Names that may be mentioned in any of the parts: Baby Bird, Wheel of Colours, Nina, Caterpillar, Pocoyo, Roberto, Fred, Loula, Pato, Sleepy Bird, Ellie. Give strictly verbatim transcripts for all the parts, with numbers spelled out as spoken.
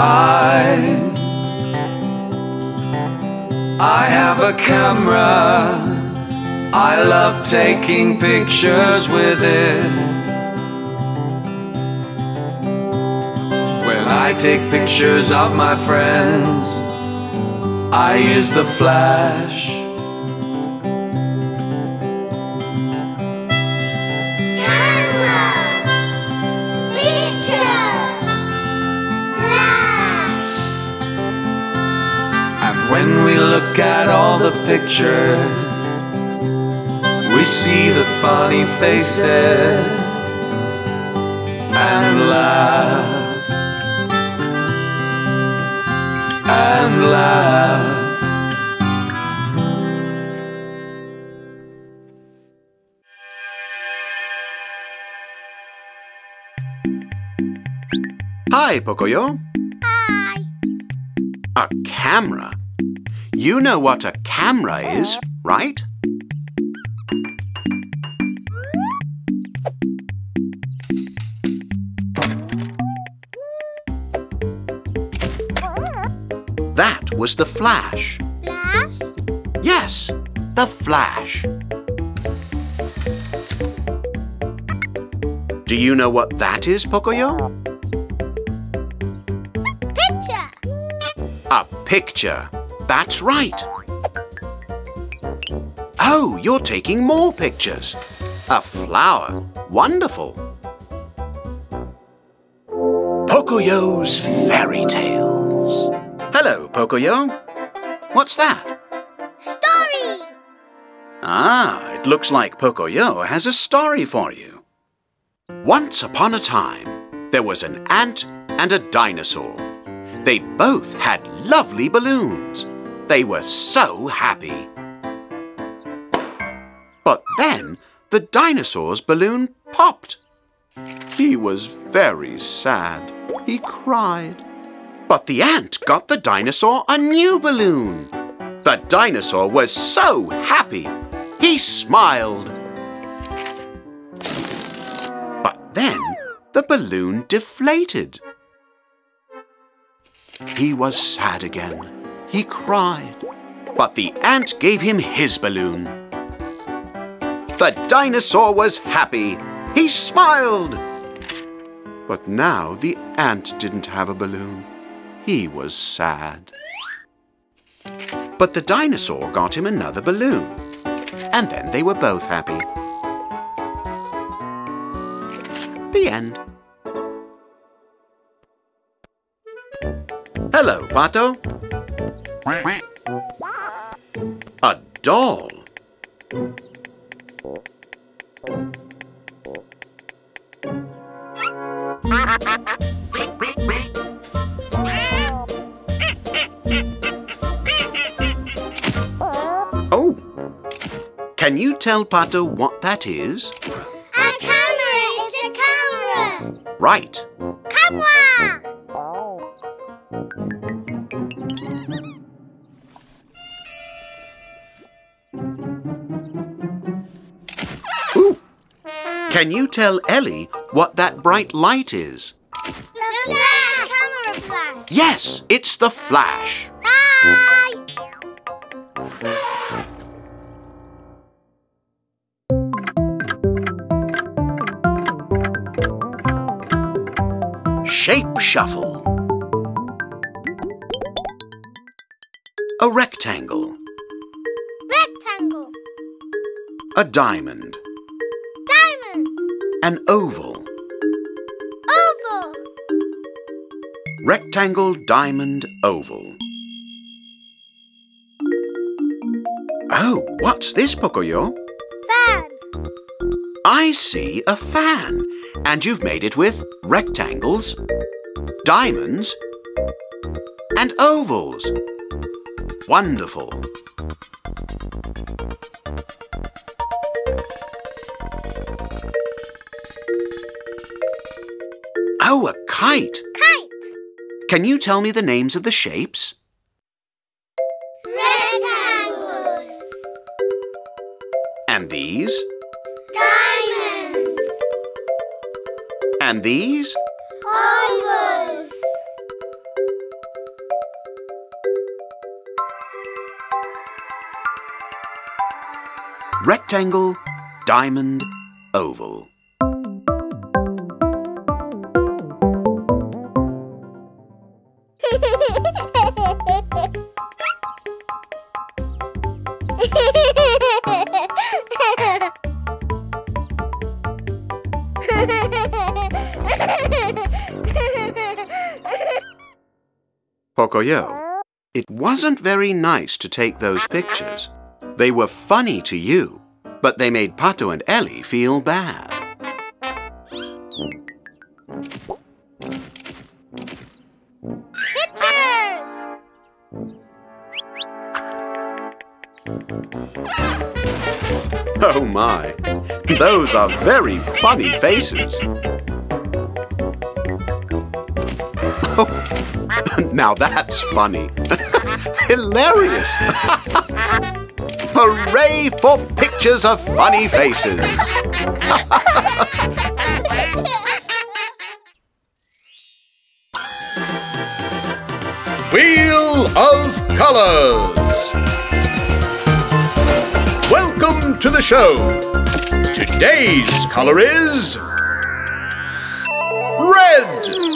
I I have a camera. I love taking pictures with it. When I take pictures of my friends, I use the flash. When we look at all the pictures, we see the funny faces and laugh, and laugh. Hi, Pocoyo. Hi. A camera? You know what a camera is, right? That was the flash. Flash? Yes, the flash. Do you know what that is, Pocoyo? Picture. A picture. That's right. Oh, you're taking more pictures. A flower. Wonderful. Pocoyo's Fairy Tales. Hello, Pocoyo. What's that? Story. Ah, it looks like Pocoyo has a story for you. Once upon a time, there was an ant and a dinosaur. They both had lovely balloons. They were so happy. But then the dinosaur's balloon popped. He was very sad. He cried. But the ant got the dinosaur a new balloon. The dinosaur was so happy. He smiled. But then the balloon deflated. He was sad again. He cried. But the ant gave him his balloon. The dinosaur was happy. He smiled. But now the ant didn't have a balloon. He was sad. But the dinosaur got him another balloon. And then they were both happy. The end. Hello, Pato. A doll. Oh. Can you tell Pato what that is? A camera. It's a camera. Right. Camera. Can you tell Ellie what that bright light is? The flash! Camera flash! Yes, it's the flash! Bye! Shape Shuffle. A rectangle. Rectangle. A diamond. An oval. Oval. Rectangle, diamond, oval. Oh, what's this, Pocoyo? Fan. I see a fan. And you've made it with rectangles, diamonds, and ovals. Wonderful. Oh, a kite. Kite. Can you tell me the names of the shapes? Rectangles. And these? Diamonds. And these? Ovals. rectangle, diamond, oval. Pocoyo, it wasn't very nice to take those pictures. They were funny to you, but they made Pato and Ellie feel bad. Pictures! Oh my, those are very funny faces. Now that's funny. Hilarious! Hooray for pictures of funny faces! Wheel of Colors! Welcome to the show! Today's color is... red!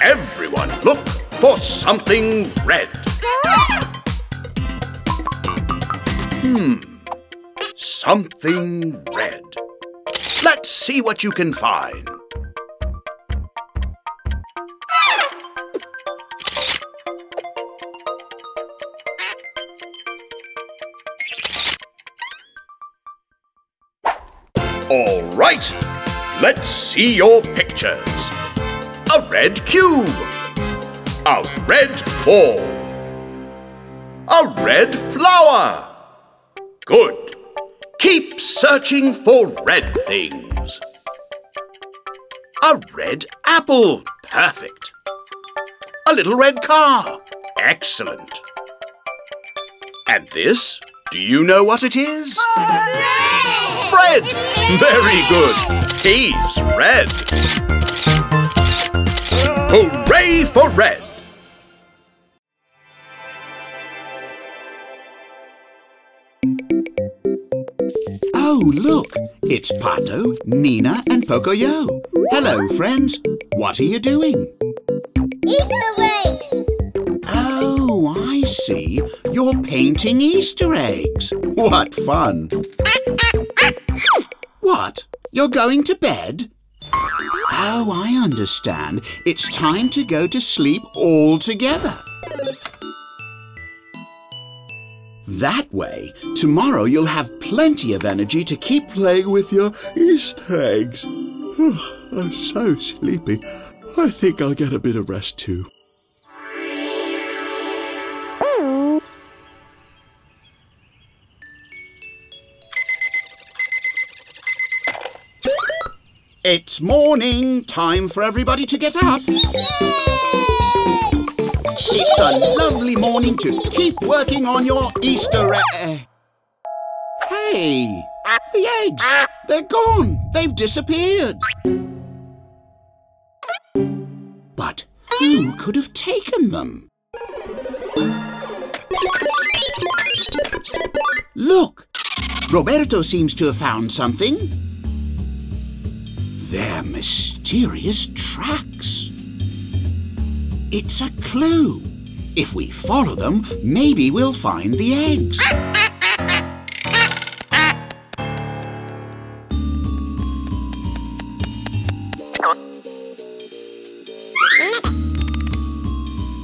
Everyone, look for something red. Hmm, something red. Let's see what you can find. All right, let's see your pictures. A red cube, a red ball, a red flower. Good. Keep searching for red things. A red apple. Perfect. A little red car. Excellent. And this, do you know what it is? Fred! Very good. He's red. Hooray for red! Oh, look! It's Pato, Nina and Pocoyo. Hello, friends. What are you doing? Easter eggs! Oh, I see. You're painting Easter eggs. What fun! What? You're going to bed? Oh, I understand. It's time to go to sleep all together. That way, tomorrow you'll have plenty of energy to keep playing with your Easter eggs. Oh, I'm so sleepy. I think I'll get a bit of rest too. It's morning, time for everybody to get up. Yay! It's a lovely morning to keep working on your Easter egg. Hey, the eggs, they're gone. They've disappeared. But who could have taken them? Look, Roberto seems to have found something. They're mysterious tracks. It's a clue. If we follow them, maybe we'll find the eggs.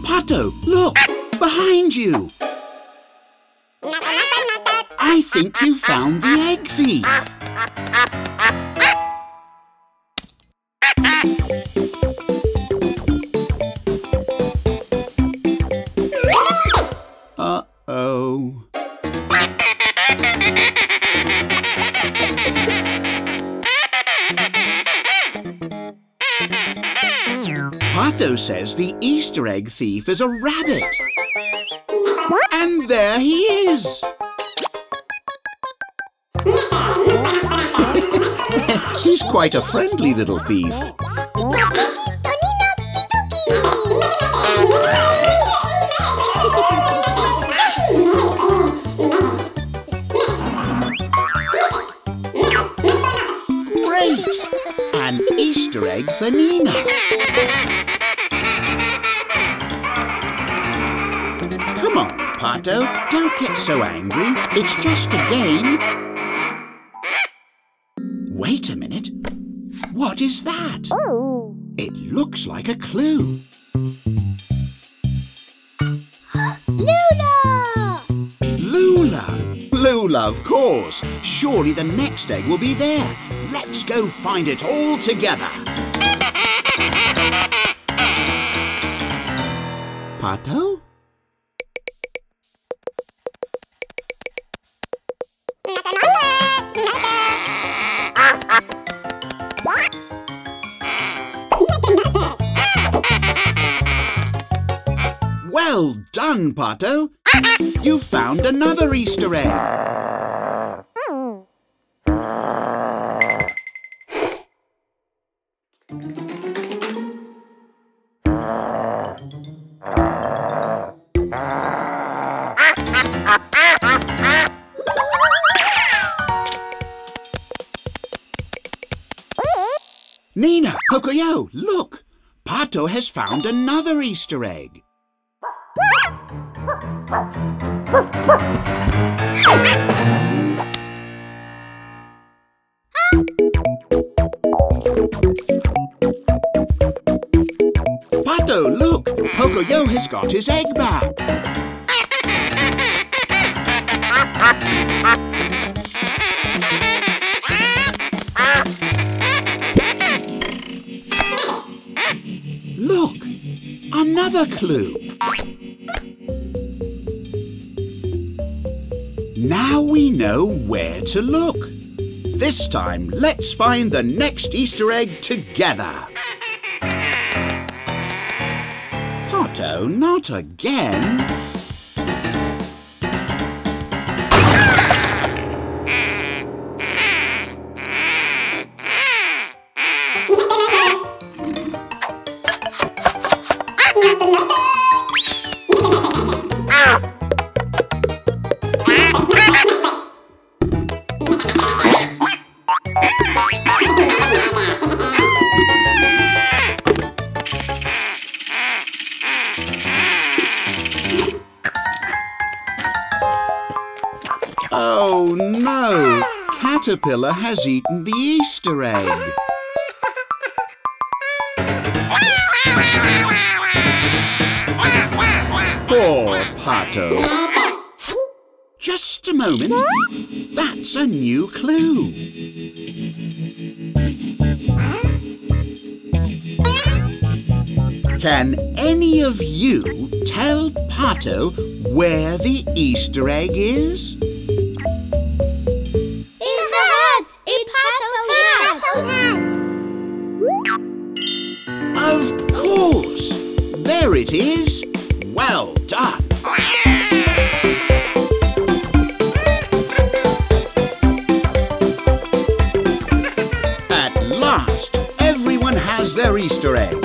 Pato, look! Behind you! I think you found the egg thief. Uh-oh. Pato says the Easter egg thief is a rabbit. And there he is. He's quite a friendly little thief. egg for Nina. Come on, Pato, don't get so angry. It's just a game. Wait a minute. What is that? It looks like a clue. Loula! Loula! Loula, of course. Surely the next egg will be there. Let's go find it all together. Pato? Well done, Pato. You found another Easter egg. Nina, Pocoyo, look. Pato has found another Easter egg. Pato, look! Pocoyo has got his egg back. Look! Another clue. Now we know where to look. This time, let's find the next Easter egg together. Pato, not again. Oh no! Caterpillar has eaten the Easter egg. Poor Pato. Just a moment. That's a new clue. Can any of you tell Pato where the Easter egg is? There it is. Well done. At last, everyone has their Easter egg.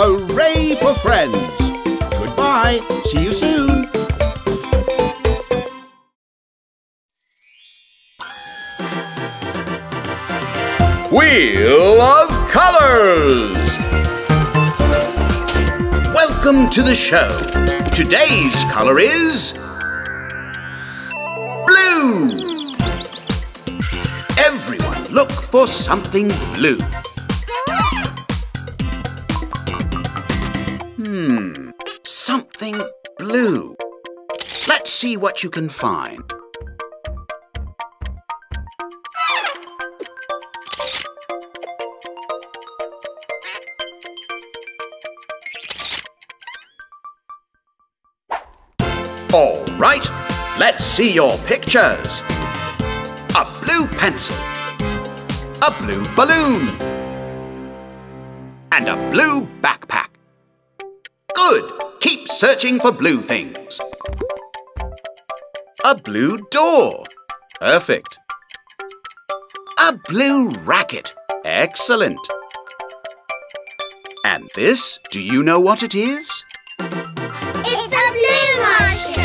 Hooray for friends. Goodbye. See you soon. Wheel of Colors. Welcome to the show. Today's colour is blue. Everyone look for something blue. Hmm, something blue. Let's see what you can find. All right, let's see your pictures. A blue pencil, a blue balloon, and a blue backpack. Good, keep searching for blue things. A blue door, perfect. A blue racket, excellent. And this, do you know what it is? It's a blue marshmallow.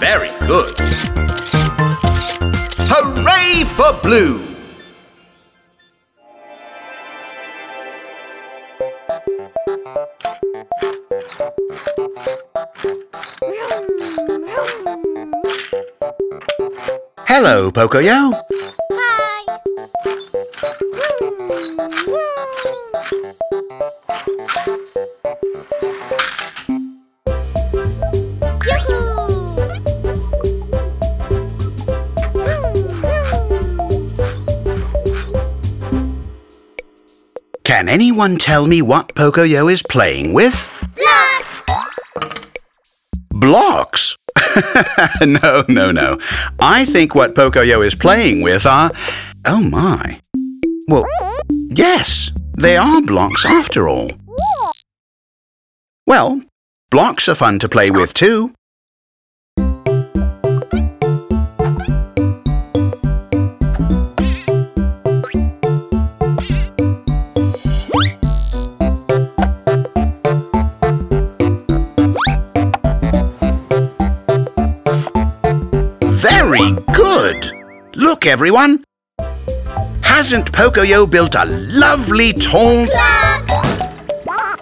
Very good. Hooray for blue! Hello, Pocoyo. Hi. Can anyone tell me what Pocoyo is playing with? Blocks! Blocks? no, no, no. I think what Pocoyo is playing with are... Oh, my. Well, yes, they are blocks after all. Well, blocks are fun to play with too. Very good! Look, everyone! Hasn't Pocoyo built a lovely tall... Clock!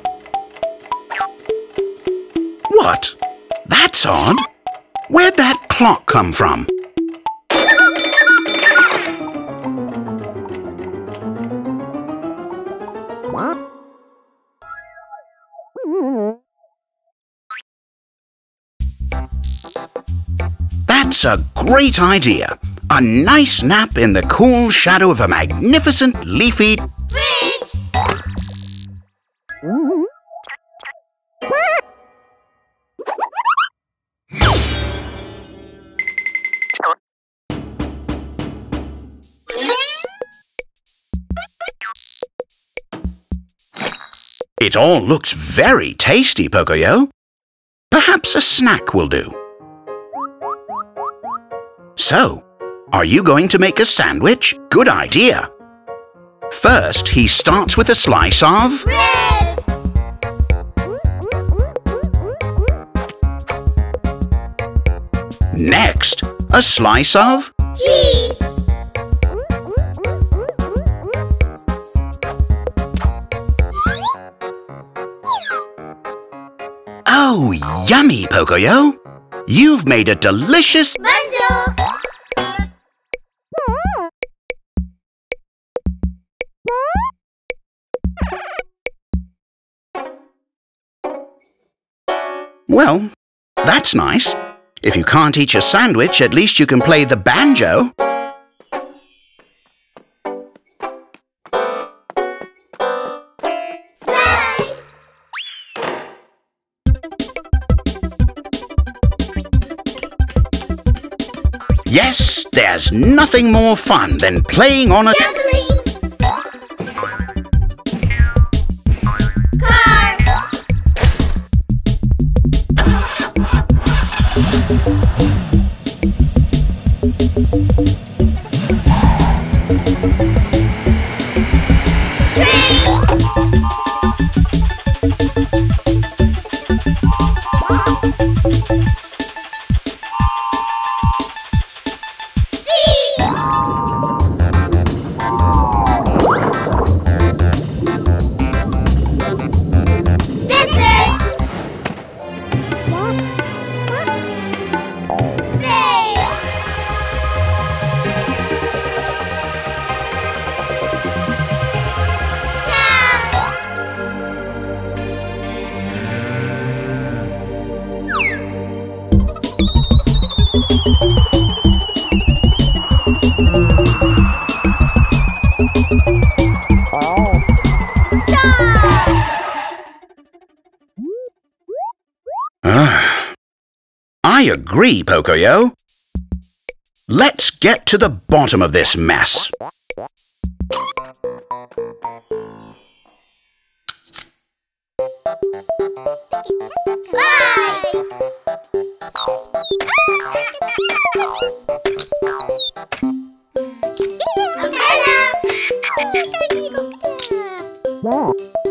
What? That's odd. Where'd that clock come from? That's a great idea. A nice nap in the cool shadow of a magnificent leafy beach. It all looks very tasty, Pocoyo. Perhaps a snack will do. So, are you going to make a sandwich? Good idea! First, he starts with a slice of... bread! Next, a slice of... cheese! Oh, yummy, Pocoyo! You've made a delicious... bundle! Well, that's nice. If you can't eat your sandwich, at least you can play the banjo. Slide. Yes, there's nothing more fun than playing on a... Juggling. I agree, Pocoyo. Let's get to the bottom of this mess.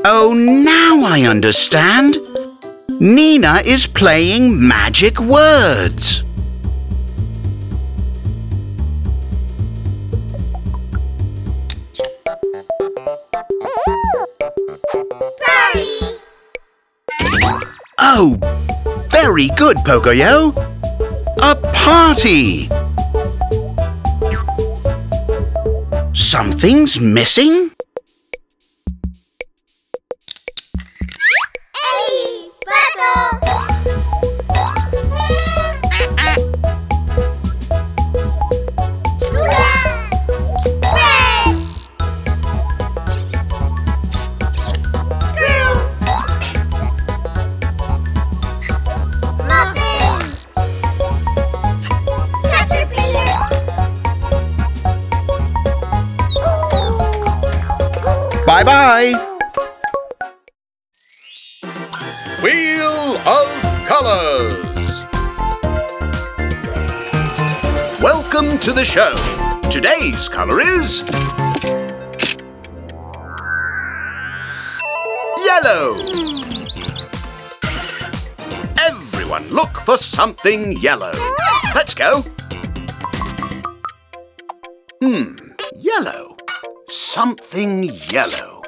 Oh, now I understand. Nina is playing magic words. Party. Oh, very good, Pocoyo. A party. Something's missing? Ellie! Pato! Bye-bye! Wheel of Colors! Welcome to the show! Today's colour is... yellow! Everyone look for something yellow! Let's go! Hmm, yellow. Something yellow.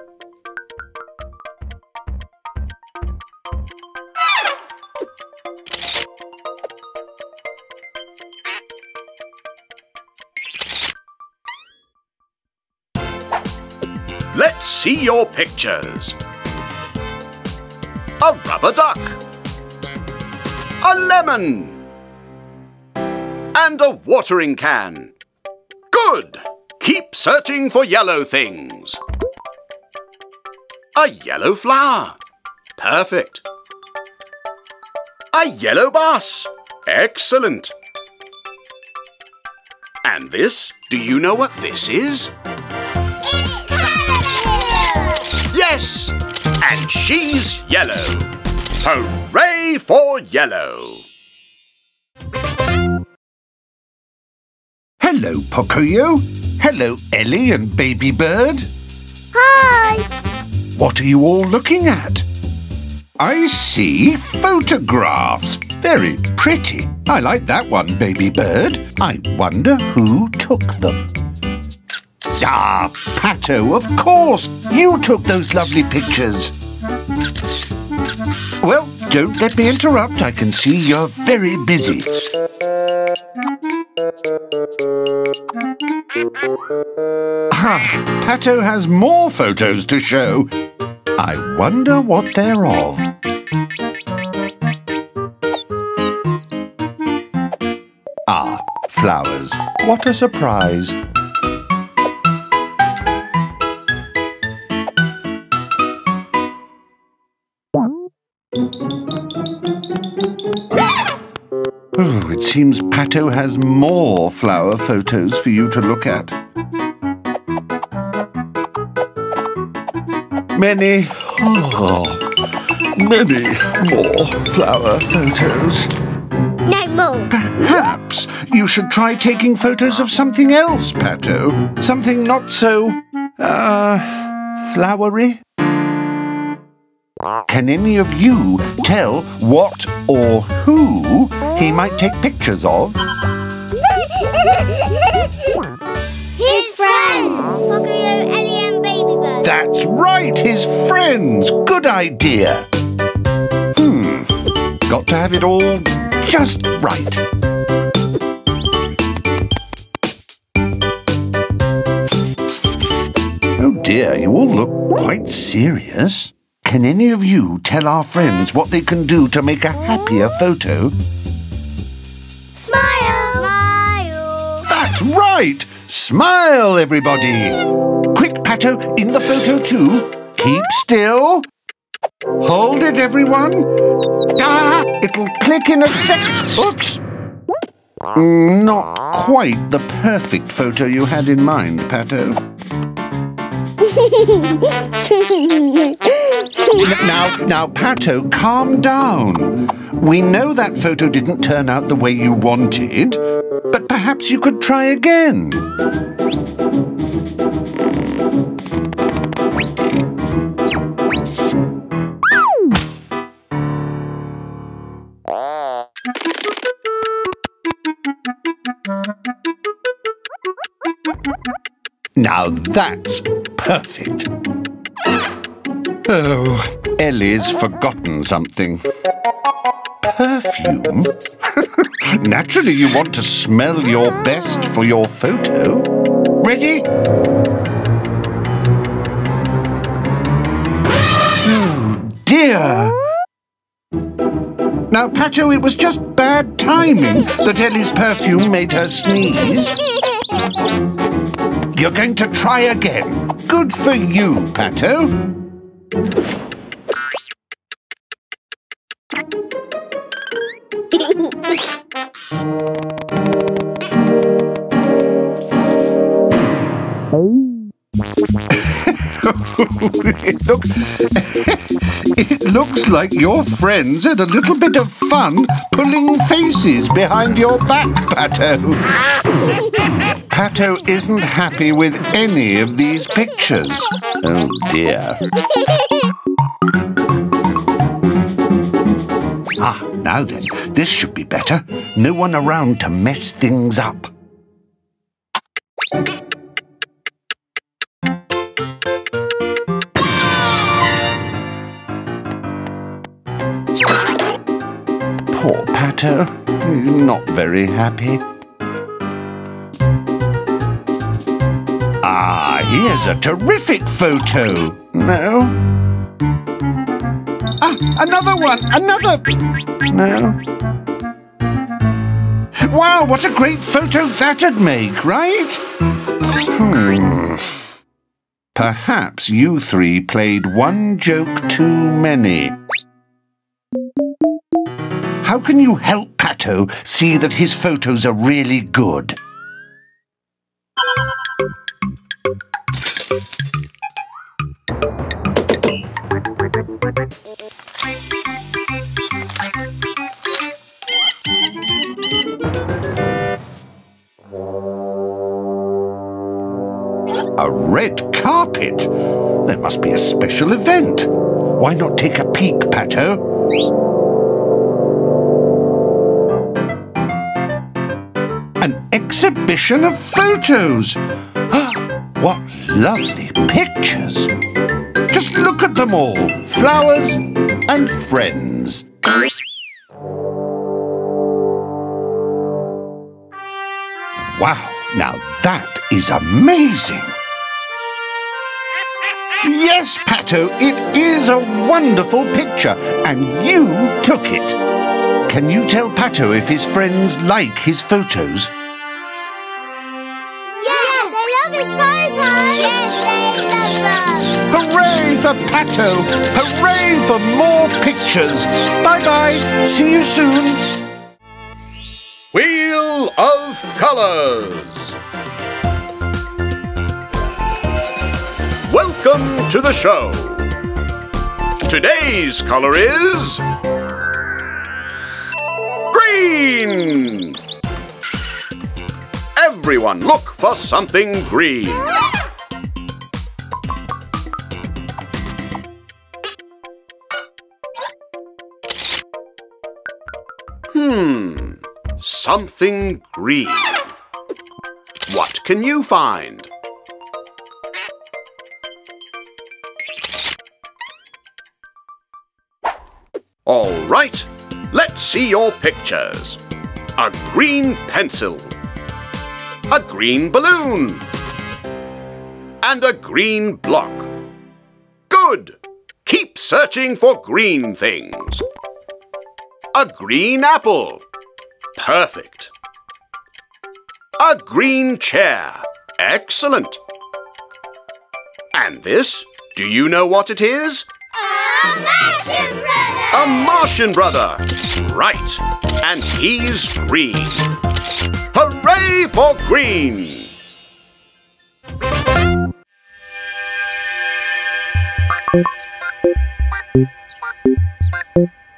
Let's see your pictures. A rubber duck. A lemon. And a watering can. Good! Keep searching for yellow things. A yellow flower. Perfect. A yellow bus. Excellent. And this? Do you know what this is? It's Caterpillar! Yes! And she's yellow. Hooray for yellow! Hello, Pocoyo. Hello, Ellie and Baby Bird. Hi! What are you all looking at? I see photographs. Very pretty. I like that one, Baby Bird. I wonder who took them. Ah, Pato, of course. You took those lovely pictures. Well, don't let me interrupt. I can see you're very busy. Ah, Pato has more photos to show. I wonder what they're of. Ah, flowers. What a surprise. Oh, it seems Pato has more flower photos for you to look at. Many, oh, many more flower photos. No more. Perhaps you should try taking photos of something else, Pato. Something not so, uh, flowery. Can any of you tell what or who he might take pictures of? His friends! Pocoyo, Ellie and Baby Bird. That's right, his friends! Good idea! Hmm, got to have it all just right. Oh dear, you all look quite serious. Can any of you tell our friends what they can do to make a happier photo? Smile! Smile! That's right! Smile, everybody! Quick, Pato, in the photo too. Keep still. Hold it, everyone. Ah! It'll click in a sec. Oops! Not quite the perfect photo you had in mind, Pato. Now, now, Pato, calm down. We know that photo didn't turn out the way you wanted, but perhaps you could try again. Now that's perfect. Oh, Ellie's forgotten something. Perfume? Naturally you want to smell your best for your photo. Ready? Oh dear! Now, Pato, it was just bad timing that Ellie's perfume made her sneeze. You're going to try again. Good for you, Pato. It looks, it looks like your friends had a little bit of fun pulling faces behind your back, Pato. Pato isn't happy with any of these pictures. Oh, dear. Ah, now then, this should be better. No one around to mess things up. Poor Pato, he's not very happy. Ah, here's a terrific photo. No. Ah, another one, another. No. Wow, what a great photo that'd make, right? Hmm. Perhaps you three played one joke too many. How can you help Pato see that his photos are really good? A red carpet? There must be a special event. Why not take a peek, Pato? An exhibition of photos! What lovely pictures! Just look at them all, flowers and friends. Wow, now that is amazing! Yes, Pato, it is a wonderful picture, and you took it. Can you tell Pato if his friends like his photos? Yes, they love his photos! Yes, they love them! Hooray for Pato! Hooray for more pictures! Bye-bye, see you soon! Wheel of Colours! Welcome to the show! Today's colour is... green! Everyone look for something green. Hmm, something green. What can you find? All right. Let's see your pictures. A green pencil, a green balloon, and a green block. Good! Keep searching for green things. A green apple. Perfect. A green chair. Excellent. And this, do you know what it is? A Martian brother! A Martian brother! Right, and he's green. Hooray for green!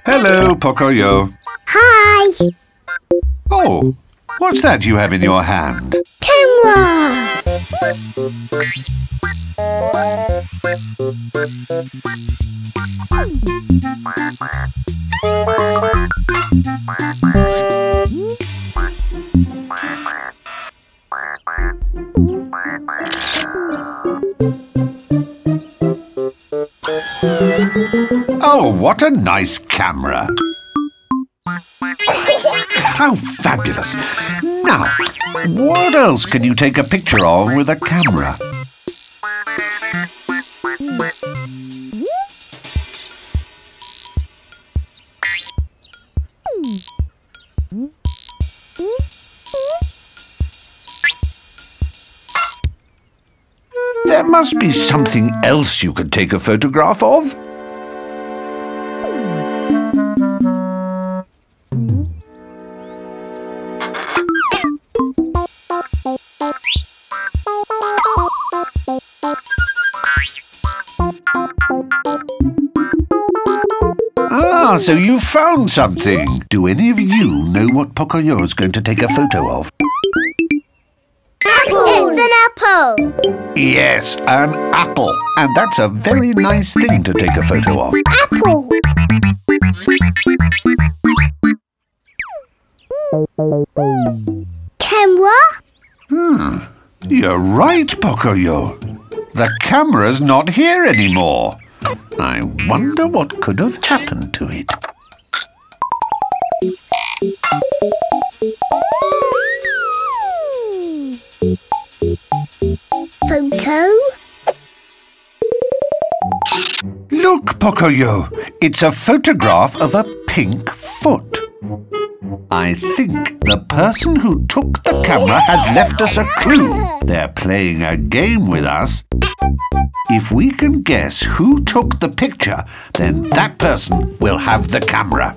Hello, Pocoyo. Hi. Oh, what's that you have in your hand? Camera. Oh, what a nice camera! How fabulous! Now, what else can you take a picture of with a camera? There must be something else you could take a photograph of. Ah, so you found something. Do any of you know what Pocoyo is going to take a photo of? Apple. It's an apple. Yes, an apple. And that's a very nice thing to take a photo of. Apple. Camera? Hmm. You're right, Pocoyo. The camera's not here anymore. I wonder what could have happened to it. Photo? Look, Pocoyo. It's a photograph of a pink foot. I think the person who took the camera has left us a clue. They're playing a game with us. If we can guess who took the picture, then that person will have the camera.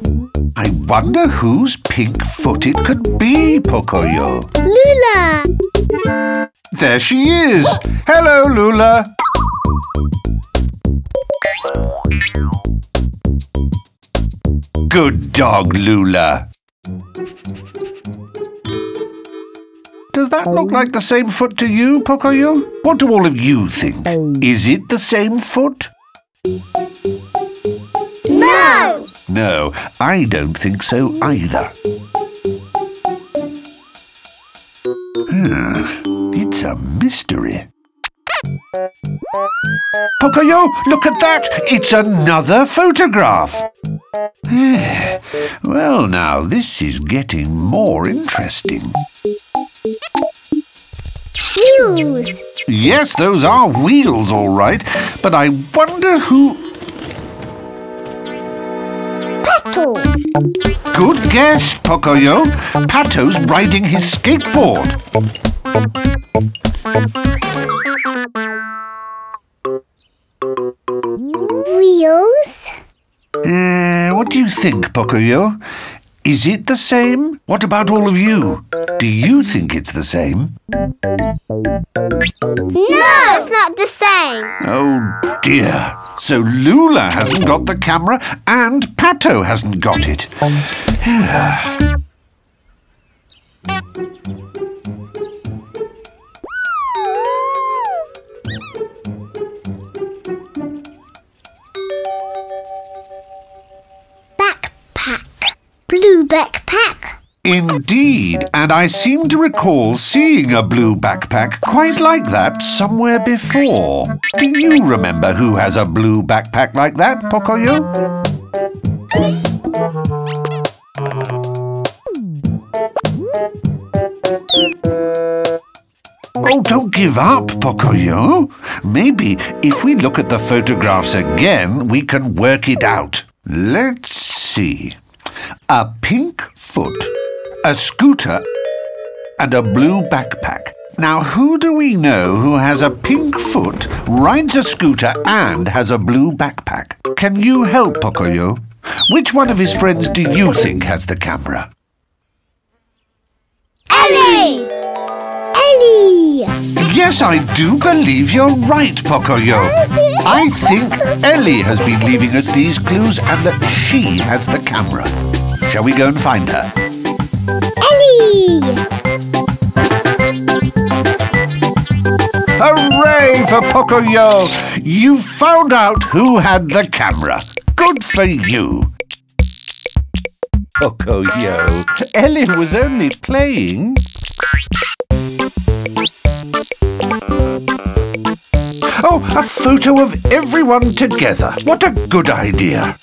I wonder whose pink foot it could be, Pocoyo. Loula! There she is! Hello, Loula! Good dog, Loula. Does that look like the same foot to you, Pocoyo? What do all of you think? Is it the same foot? No! No, I don't think so either. Hmm, it's a mystery. Pocoyo, look at that! It's another photograph! Well, now, this is getting more interesting. Wheels! Yes, those are wheels, all right. But I wonder who... Pato! Good guess, Pocoyo. Pato's riding his skateboard. Wheels? Uh, what do you think, Pocoyo? Is it the same? What about all of you? Do you think it's the same? No, it's not the same. Oh dear. So Loula hasn't got the camera and Pato hasn't got it. Blue backpack. Indeed, and I seem to recall seeing a blue backpack quite like that somewhere before. Do you remember who has a blue backpack like that, Pocoyo? Oh, don't give up, Pocoyo. Maybe if we look at the photographs again, we can work it out. Let's see. A pink foot, a scooter, and a blue backpack. Now, who do we know who has a pink foot, rides a scooter, and has a blue backpack? Can you help, Pocoyo? Which one of his friends do you think has the camera? Ellie! Ellie! Yes, I do believe you're right, Pocoyo. I think Ellie has been leaving us these clues and that she has the camera. Shall we go and find her? Ellie! Hooray for Pocoyo! You found out who had the camera. Good for you. Pocoyo, Ellie was only playing. Oh, a photo of everyone together. What a good idea.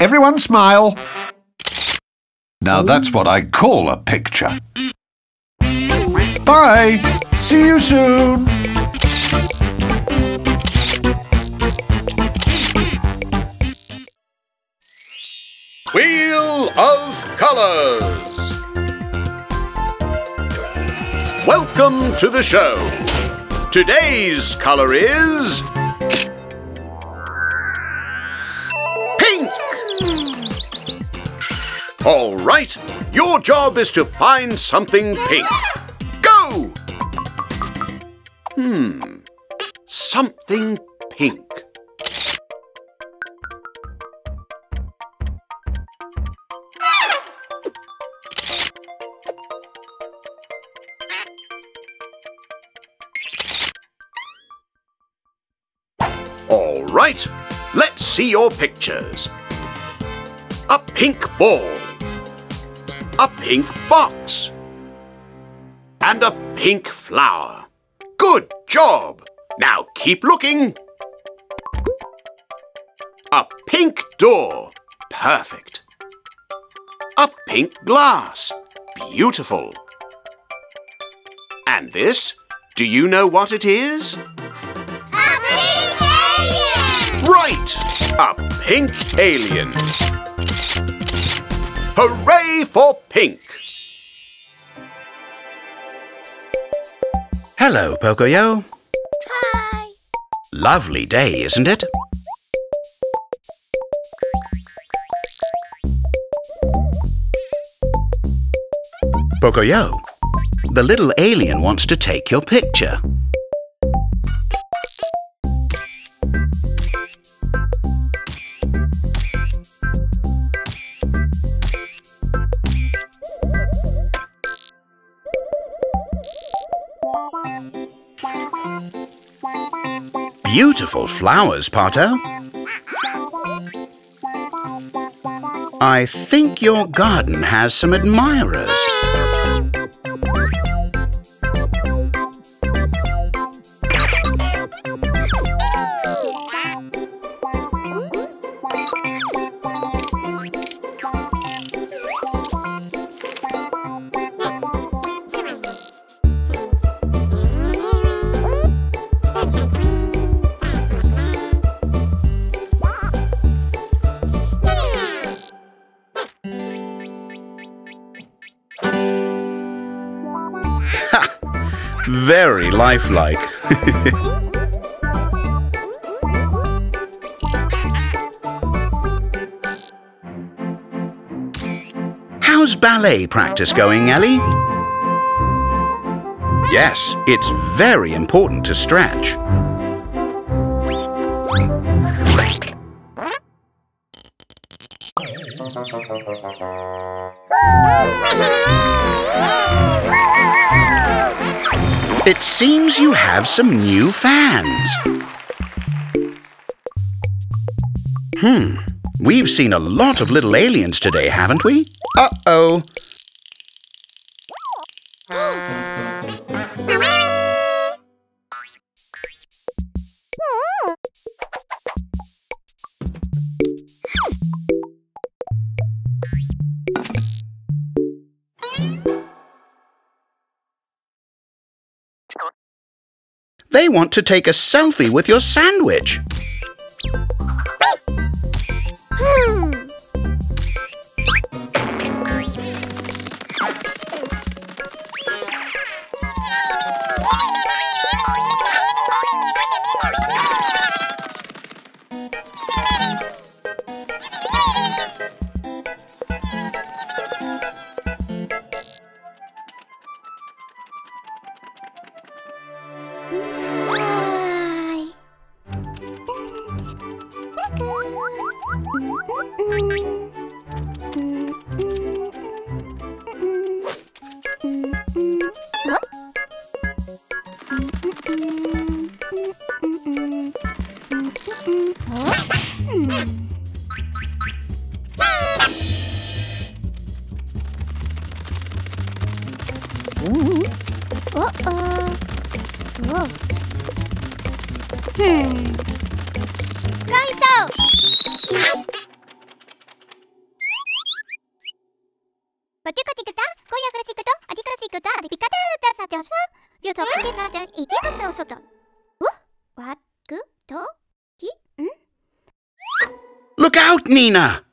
Everyone smile. Now that's what I call a picture. Bye. See you soon. Wheel of Colors. Welcome to the show. Today's color is pink. All right, your job is to find something pink. Go! Hmm, something pink. Right, let's see your pictures. A pink ball, a pink box, and a pink flower. Good job! Now keep looking. A pink door, perfect. A pink glass, beautiful. And this, do you know what it is? Right! A pink alien. Hooray for pink! Hello, Pocoyo. Hi. Lovely day, isn't it? Pocoyo, the little alien wants to take your picture. Beautiful flowers, Pato. I think your garden has some admirers. Very lifelike. How's ballet practice going, Ellie? Yes, it's very important to stretch. It seems you have some new fans. Hmm, we've seen a lot of little aliens today, haven't we? Uh-oh. They want to take a selfie with your sandwich. Hmm. Going so. Look out, Nina!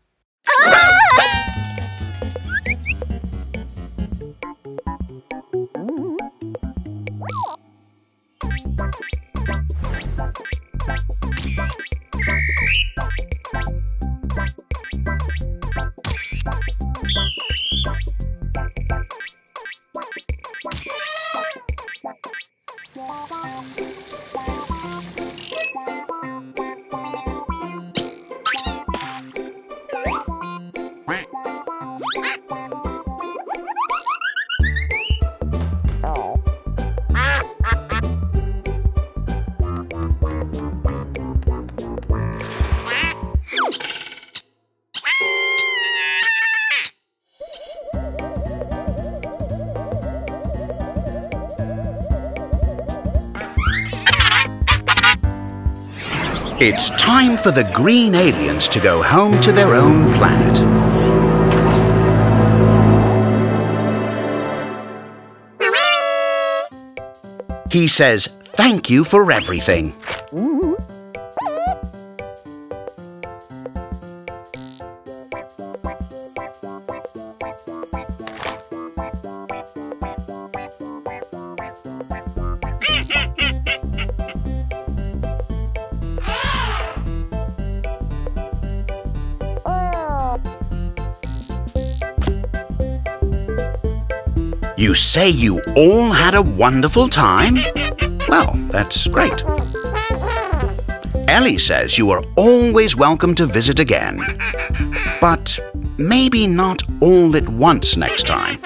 It's time for the green aliens to go home to their own planet. He says, "Thank you for everything." You say you all had a wonderful time? Well, that's great. Ellie says you are always welcome to visit again. But maybe not all at once next time.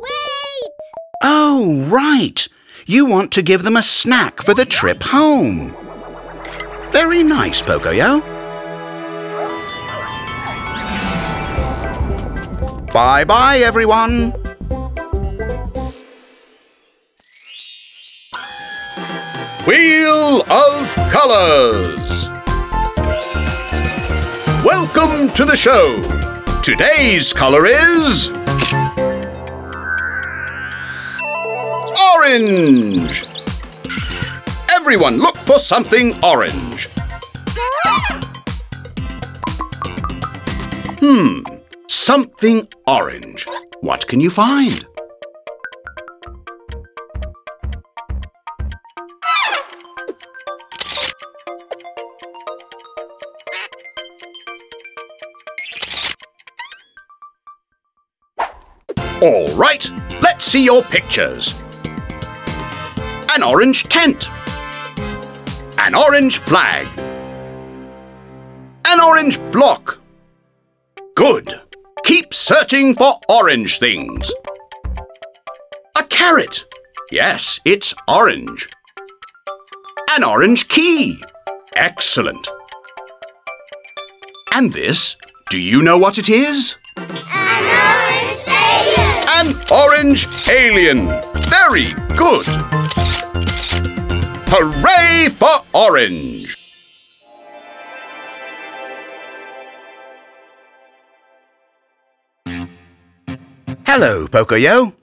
Wait! Oh, right! You want to give them a snack for the trip home. Very nice, Pocoyo. Bye-bye, everyone. Wheel of Colors. Welcome to the show. Today's color is... orange! Everyone look for something orange. Hmm, something orange. What can you find? All right, let's see your pictures. An orange tent, an orange flag, an orange block. Good. Keep searching for orange things. A carrot. Yes, it's orange. An orange key. Excellent. And this, do you know what it is? An orange alien. An orange alien. Very good. Hooray for orange! Hello, Pocoyo.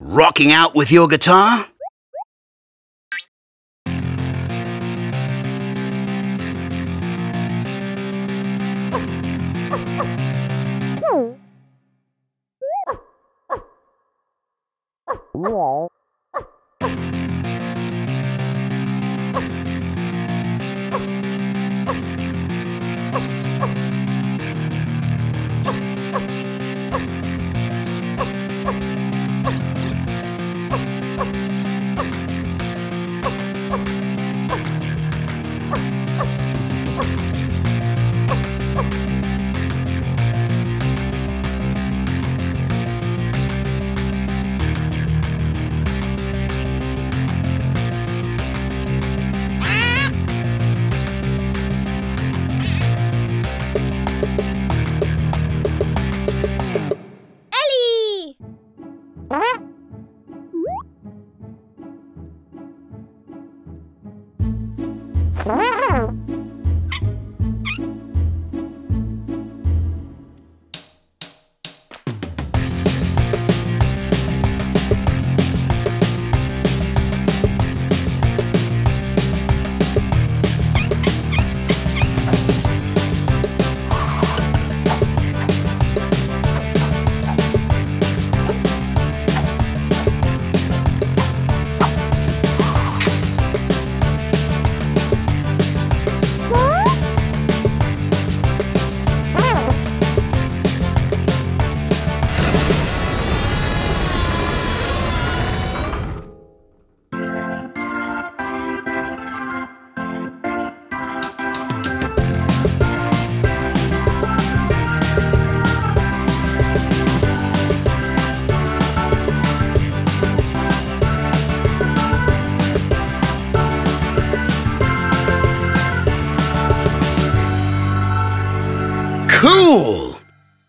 Rocking out with your guitar?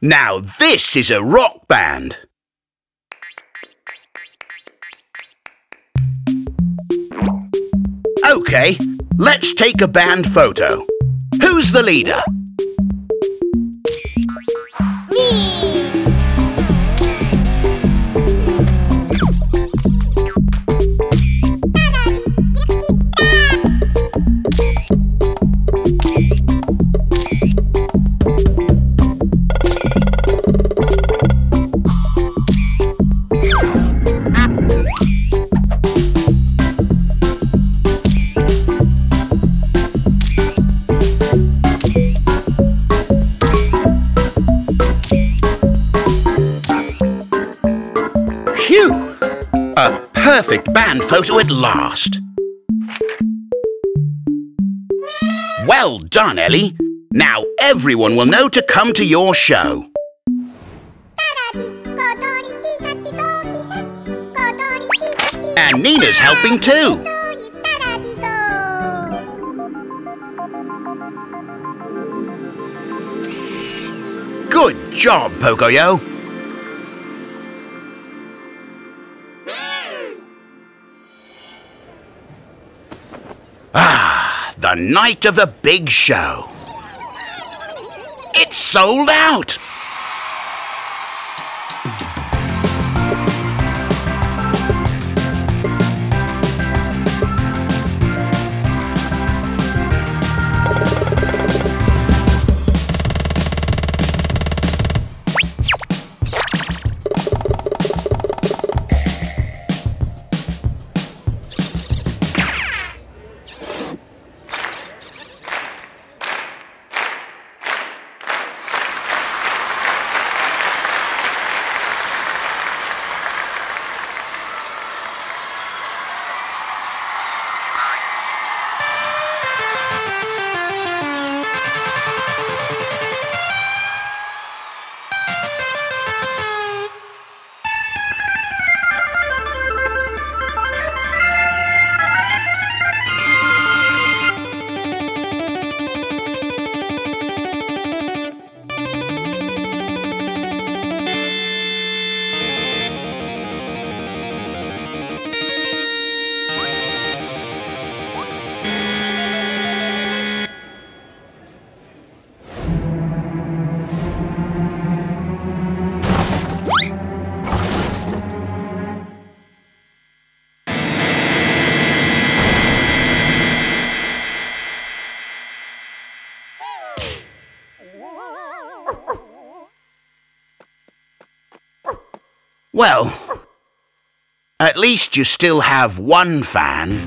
Now this is a rock band. Okay, let's take a band photo. Who's the leader? Perfect band photo at last. Well done, Ellie. Now everyone will know to come to your show. And Nina's helping too. Good job, Pocoyo. The night of the big show. It's sold out. Well, at least you still have one fan.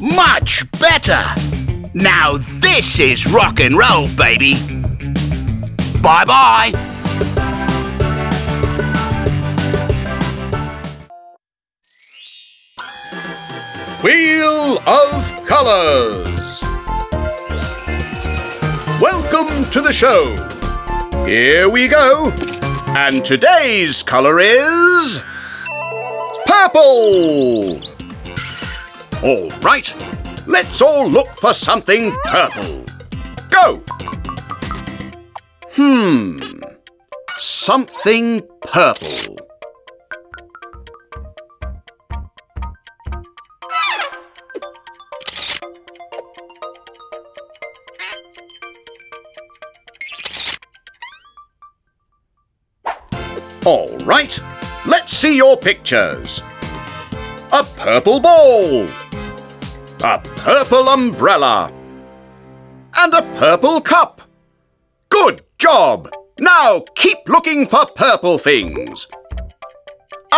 Much better! Now this is rock and roll, baby. Bye-bye. Wheel of Colors. Welcome to the show. Here we go. And today's color is purple. All right. Let's all look for something purple. Go! Hmm. Something purple. All right. Let's see your pictures. A purple ball. A purple umbrella. And a purple cup. Good job! Now keep looking for purple things.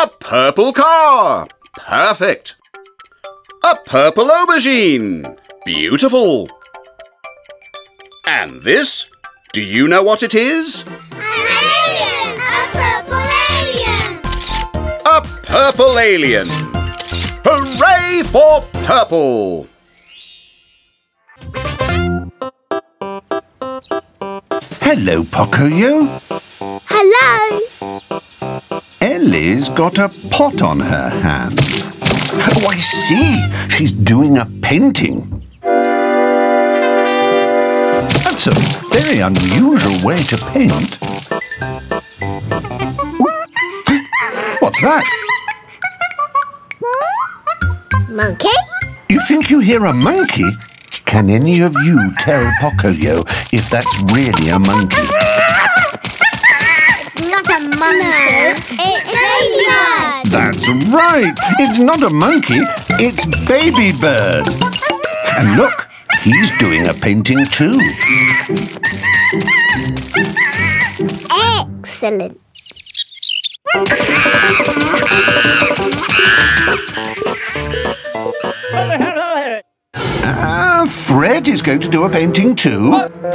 A purple car. Perfect. A purple aubergine. Beautiful. And this? Do you know what it is? An alien! A purple alien! A purple alien! Hooray for purple! Hello, Pocoyo. Hello. Ellie's got a pot on her hand. Oh, I see. She's doing a painting. That's a very unusual way to paint. What's that? Monkey? You think you hear a monkey? Can any of you tell Pocoyo if that's really a monkey? It's not a monkey. No, it's Baby Bird. That's right. It's not a monkey. It's Baby Bird. And look, he's doing a painting too. Excellent. Ah, Fred is going to do a painting too.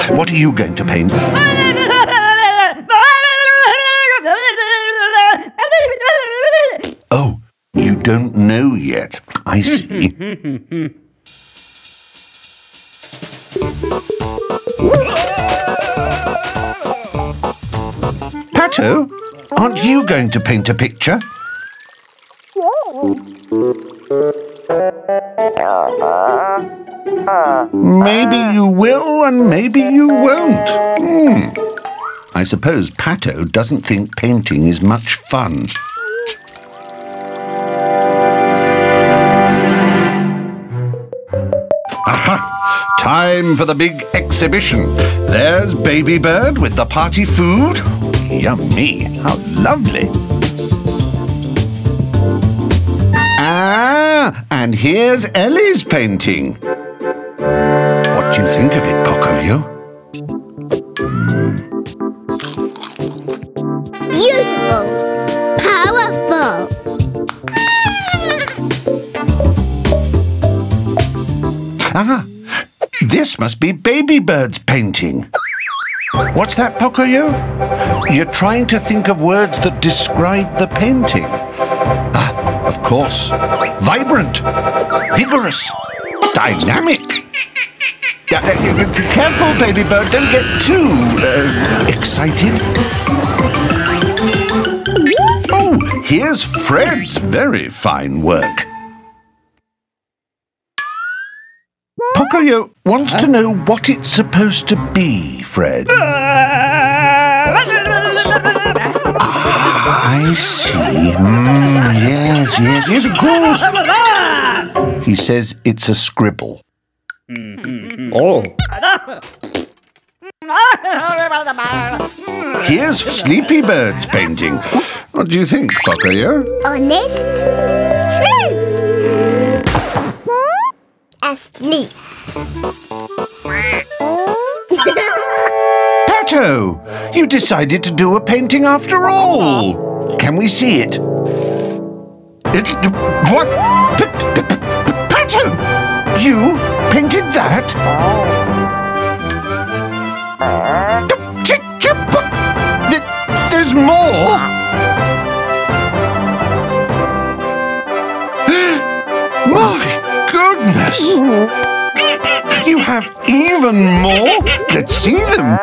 What are you going to paint? Oh, you don't know yet. I see. Pato, aren't you going to paint a picture? Maybe you will and maybe you won't. Mm. I suppose Pato doesn't think painting is much fun. Aha! Time for the big exhibition. There's Baby Bird with the party food. Yummy! How lovely! Ah, and here's Ellie's painting. What do you think of it, Pocoyo? Beautiful. Powerful. Ah, this must be Baby Bird's painting. What's that, Pocoyo? You're trying to think of words that describe the painting. Ah, of course. Vibrant. Vigorous. Dynamic. Uh, careful, Baby Bird, don't get too uh, excited. Oh, here's Fred's very fine work. Pocoyo wants to know what it's supposed to be, Fred. Ah, I see. Mm, yes, yes, yes, of course. He says it's a scribble. Oh. Here's Sleepy Bird's painting. What do you think, Pocoyo? Honest? True. Asleep. Pato, you decided to do a painting after all. Can we see it? It's what? Pato, you? Painted that? There's more? My goodness! You have even more? Let's see them.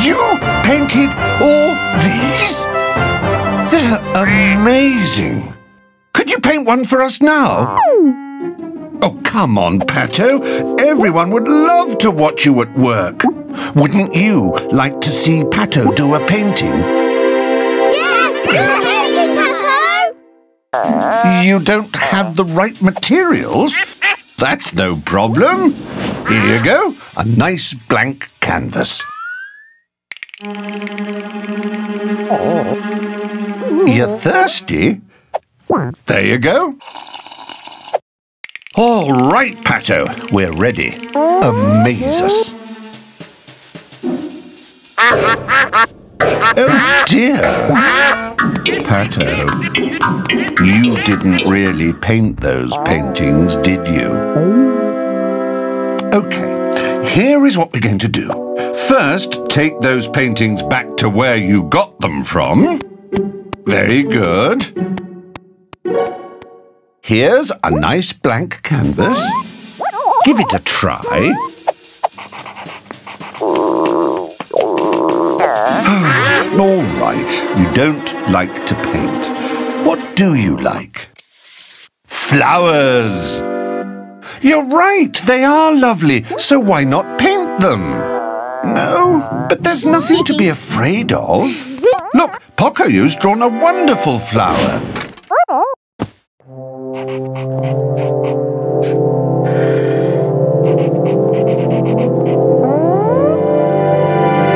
You painted all these? They're amazing. Could you paint one for us now? Oh, come on, Pato. Everyone would love to watch you at work. Wouldn't you like to see Pato do a painting? Yes! Do a painting, Pato! You don't have the right materials. That's no problem. Here you go, a nice blank canvas. You're thirsty? There you go. All right, Pato, we're ready. Amaze us. Oh, dear. Pato, you didn't really paint those paintings, did you? OK, here is what we're going to do. First, take those paintings back to where you got them from. Very good. Here's a nice blank canvas. Give it a try. All right, you don't like to paint. What do you like? Flowers! You're right, they are lovely, so why not paint them? No, but there's nothing to be afraid of. Look, Pocoyo's drawn a wonderful flower.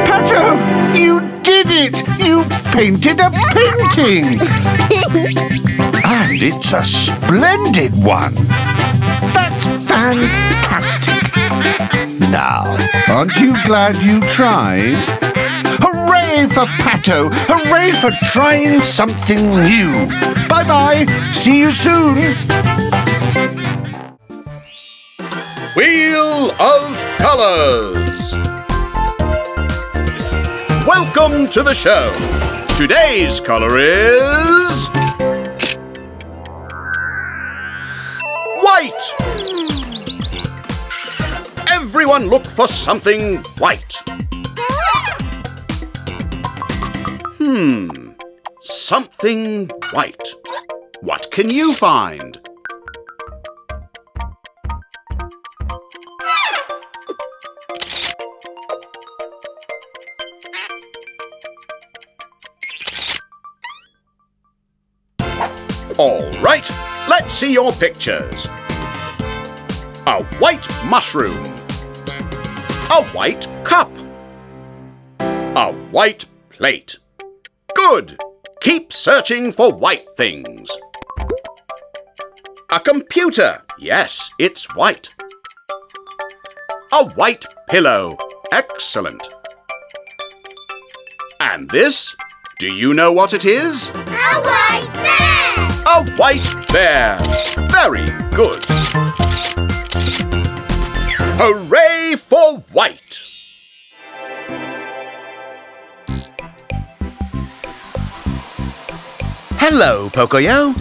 Pato, you did it! You painted a painting! And it's a splendid one! That's fantastic! Now, aren't you glad you tried? Hooray for Pato! Hooray for trying something new! Bye-bye! See you soon! Wheel of Colours! Welcome to the show! Today's colour is... white! Everyone look for something white! Hmm, something white. What can you find? All right, let's see your pictures. A white mushroom. A white cup. A white plate. Good! Keep searching for white things. A computer. Yes, it's white. A white pillow. Excellent. And this? Do you know what it is? A white bear! A white bear. Very good. Hooray for white! Hello, Pocoyo.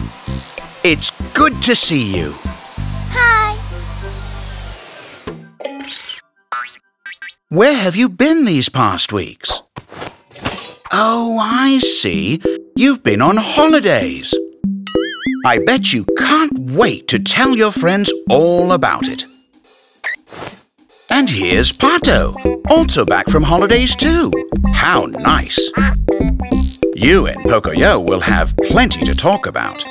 It's good to see you. Hi. Where have you been these past weeks? Oh, I see. You've been on holidays. I bet you can't wait to tell your friends all about it. And here's Pato, also back from holidays too. How nice. You and Pocoyo will have plenty to talk about.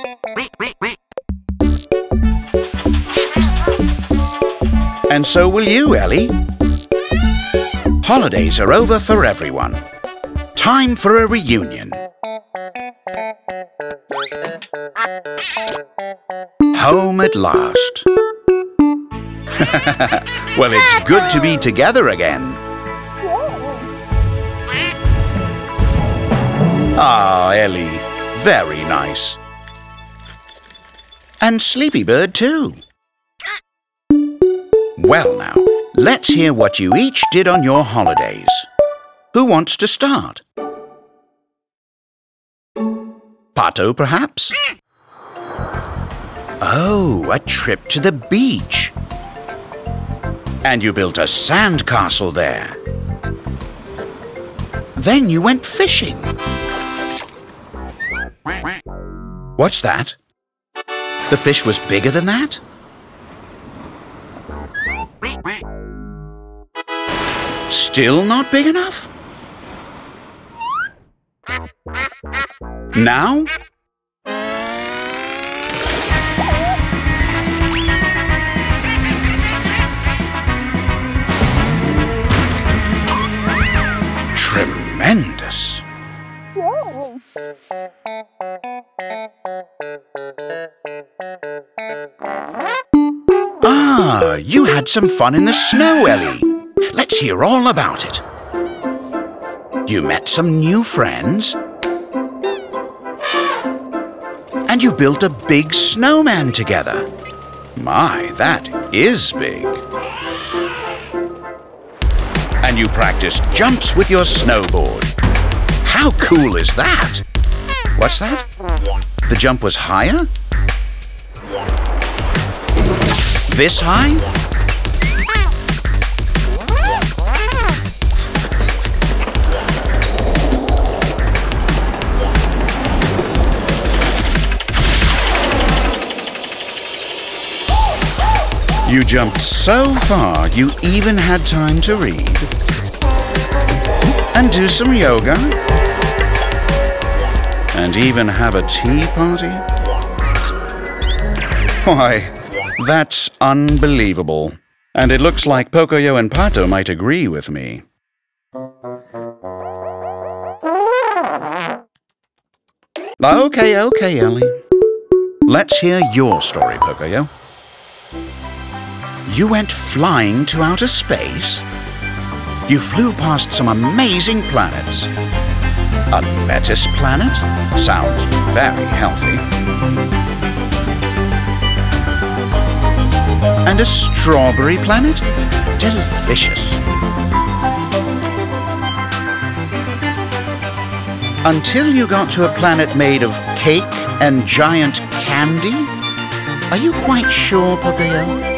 And so will you, Ellie. Holidays are over for everyone. Time for a reunion. Home at last. Well, it's good to be together again. Ah, Ellie, very nice. And Sleepy Bird too. Well now, let's hear what you each did on your holidays. Who wants to start? Pato, perhaps? Oh, a trip to the beach. And you built a sandcastle there. Then you went fishing. What's that? The fish was bigger than that? Still not big enough? Now? Tremendous! Ah, you had some fun in the snow, Ellie. Let's hear all about it. You met some new friends. And you built a big snowman together. My, that is big. And you practiced jumps with your snowboard. How cool is that? What's that? The jump was higher? This high? You jumped so far, you even had time to read and do some yoga and even have a tea party. Why, that's unbelievable. And it looks like Pocoyo and Pato might agree with me. Okay, okay, Ellie. Let's hear your story, Pocoyo. You went flying to outer space. You flew past some amazing planets. A lettuce planet? Sounds very healthy. And a strawberry planet? Delicious. Until you got to a planet made of cake and giant candy? Are you quite sure, Pocoyo?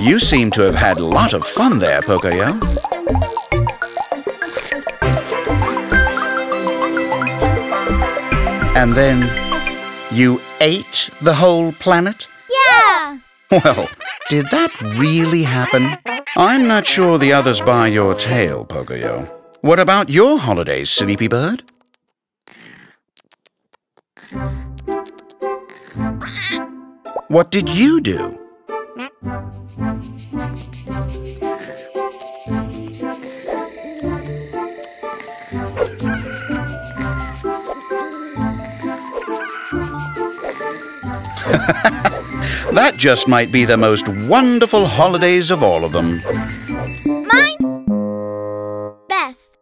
You seem to have had a lot of fun there, Pocoyo. And then you ate the whole planet? Yeah! Well, did that really happen? I'm not sure the others buy your tale, Pocoyo. What about your holidays, Sleepy Bird? What did you do? That just might be the most wonderful holidays of all of them. Mine? Best.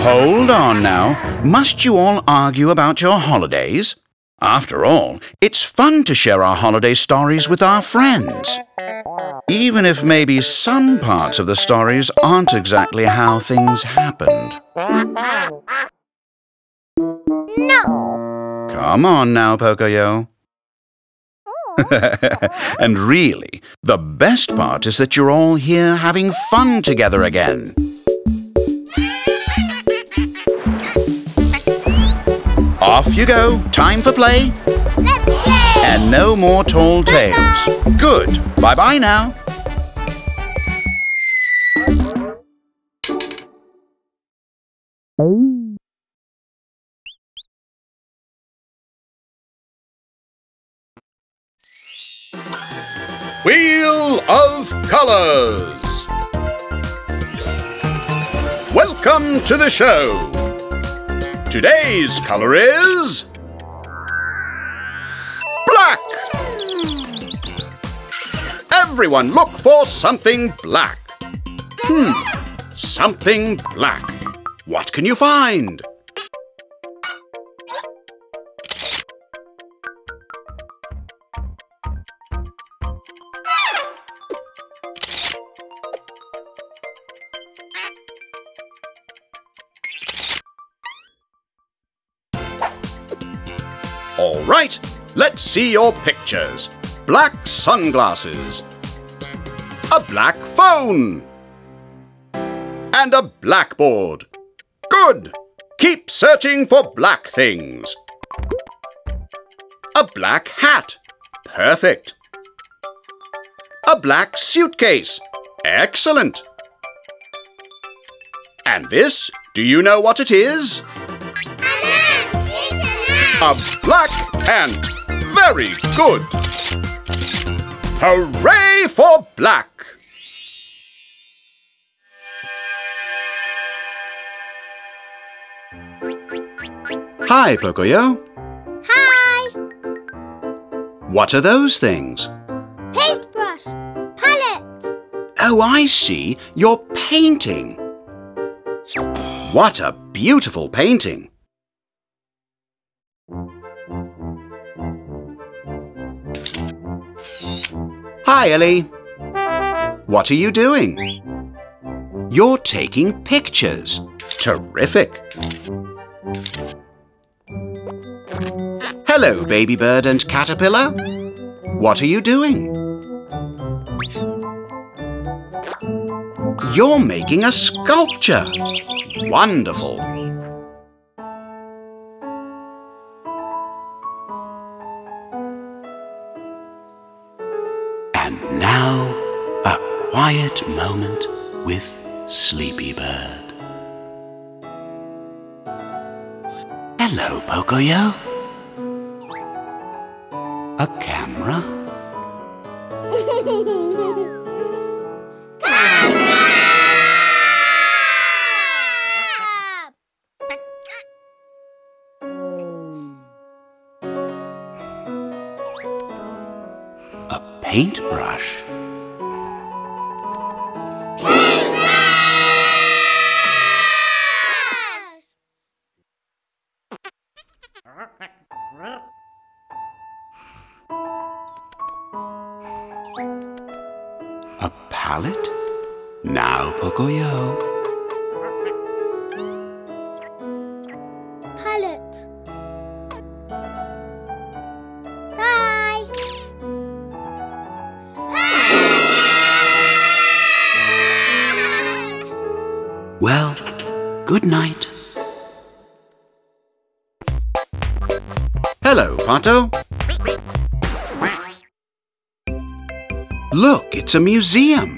Hold on now. Must you all argue about your holidays? After all, it's fun to share our holiday stories with our friends. Even if maybe some parts of the stories aren't exactly how things happened. No! Come on now, Pocoyo. And really, the best part is that you're all here having fun together again. Off you go. Time for play. Let's play! And no more tall tales. Bye-bye. Good. Bye-bye now. Oh. Wheel of Colors. Welcome to the show. Today's color is black. Everyone look for something black. Hmm, something black. What can you find? Right, let's see your pictures. Black sunglasses, a black phone, and a blackboard. Good! Keep searching for black things. A black hat. Perfect. A black suitcase. Excellent. And this, do you know what it is? A black ant. Very good. Hooray for black. Hi, Pocoyo. Hi. What are those things? Paintbrush. Palette. Oh, I see. You're painting. What a beautiful painting. Hi, Ellie. What are you doing? You're taking pictures. Terrific. Hello, Baby Bird and Caterpillar. What are you doing? You're making a sculpture. Wonderful. And now, a quiet moment with Sleepy Bird. Hello, Pocoyo. A camera? A paintbrush? Now, Pocoyo. Palette. Bye. Bye. Well, good night. Hello, Pato. Look, it's a museum.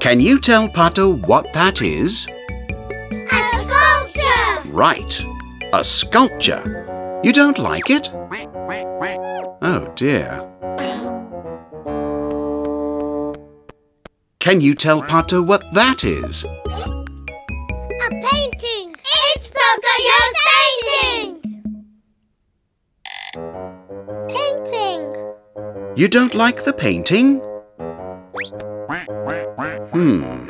Can you tell Pato what that is? A sculpture! Right, a sculpture. You don't like it? Oh dear. Can you tell Pato what that is? A painting! It's Pocoyo's painting! Painting! You don't like the painting? Hmm.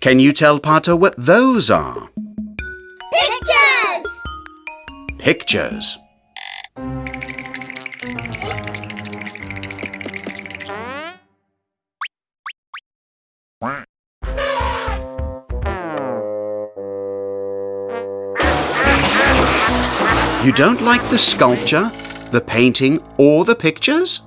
Can you tell Pato what those are? Pictures! Pictures. You don't like the sculpture, the painting, or the pictures?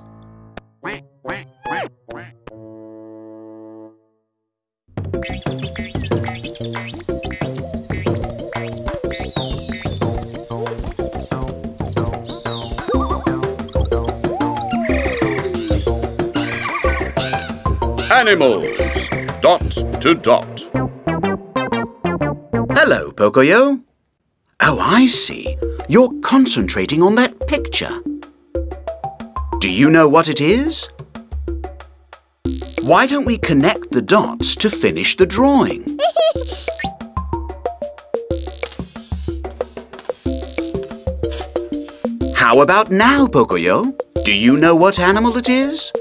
Animals, dot to dot. Hello, Pocoyo. Oh, I see. You're concentrating on that picture. Do you know what it is? Why don't we connect the dots to finish the drawing? How about now, Pocoyo? Do you know what animal it is?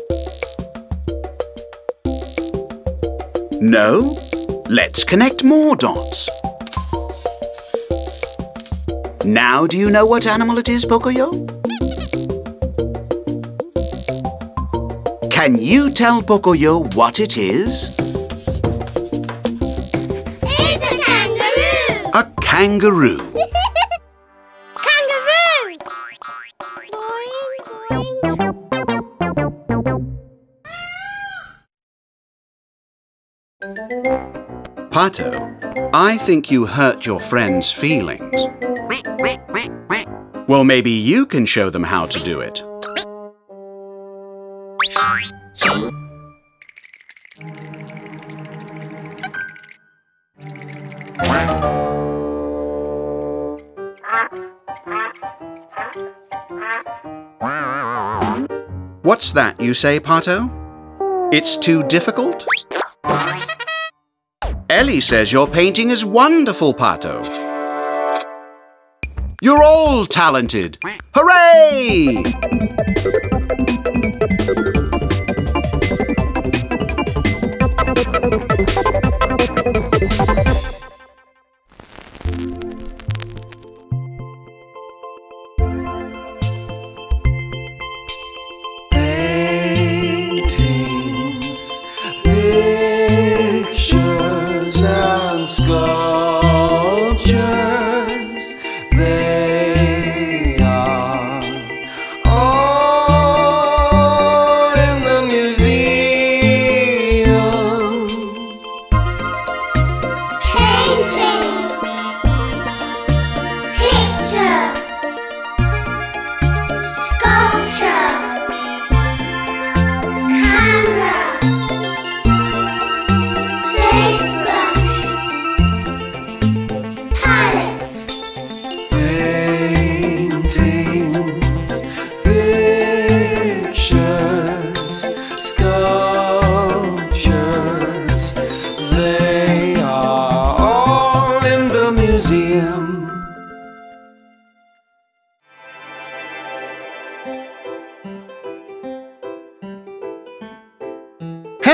No? Let's connect more dots. Now do you know what animal it is, Pocoyo? Can you tell Pocoyo what it is? It's a kangaroo! A kangaroo. Kangaroo! Boing, boing. Pato, I think you hurt your friend's feelings. Well, maybe you can show them how to do it. What's that you say, Pato? It's too difficult? Ellie says your painting is wonderful, Pato. You're all talented. Hooray! Sculptures, they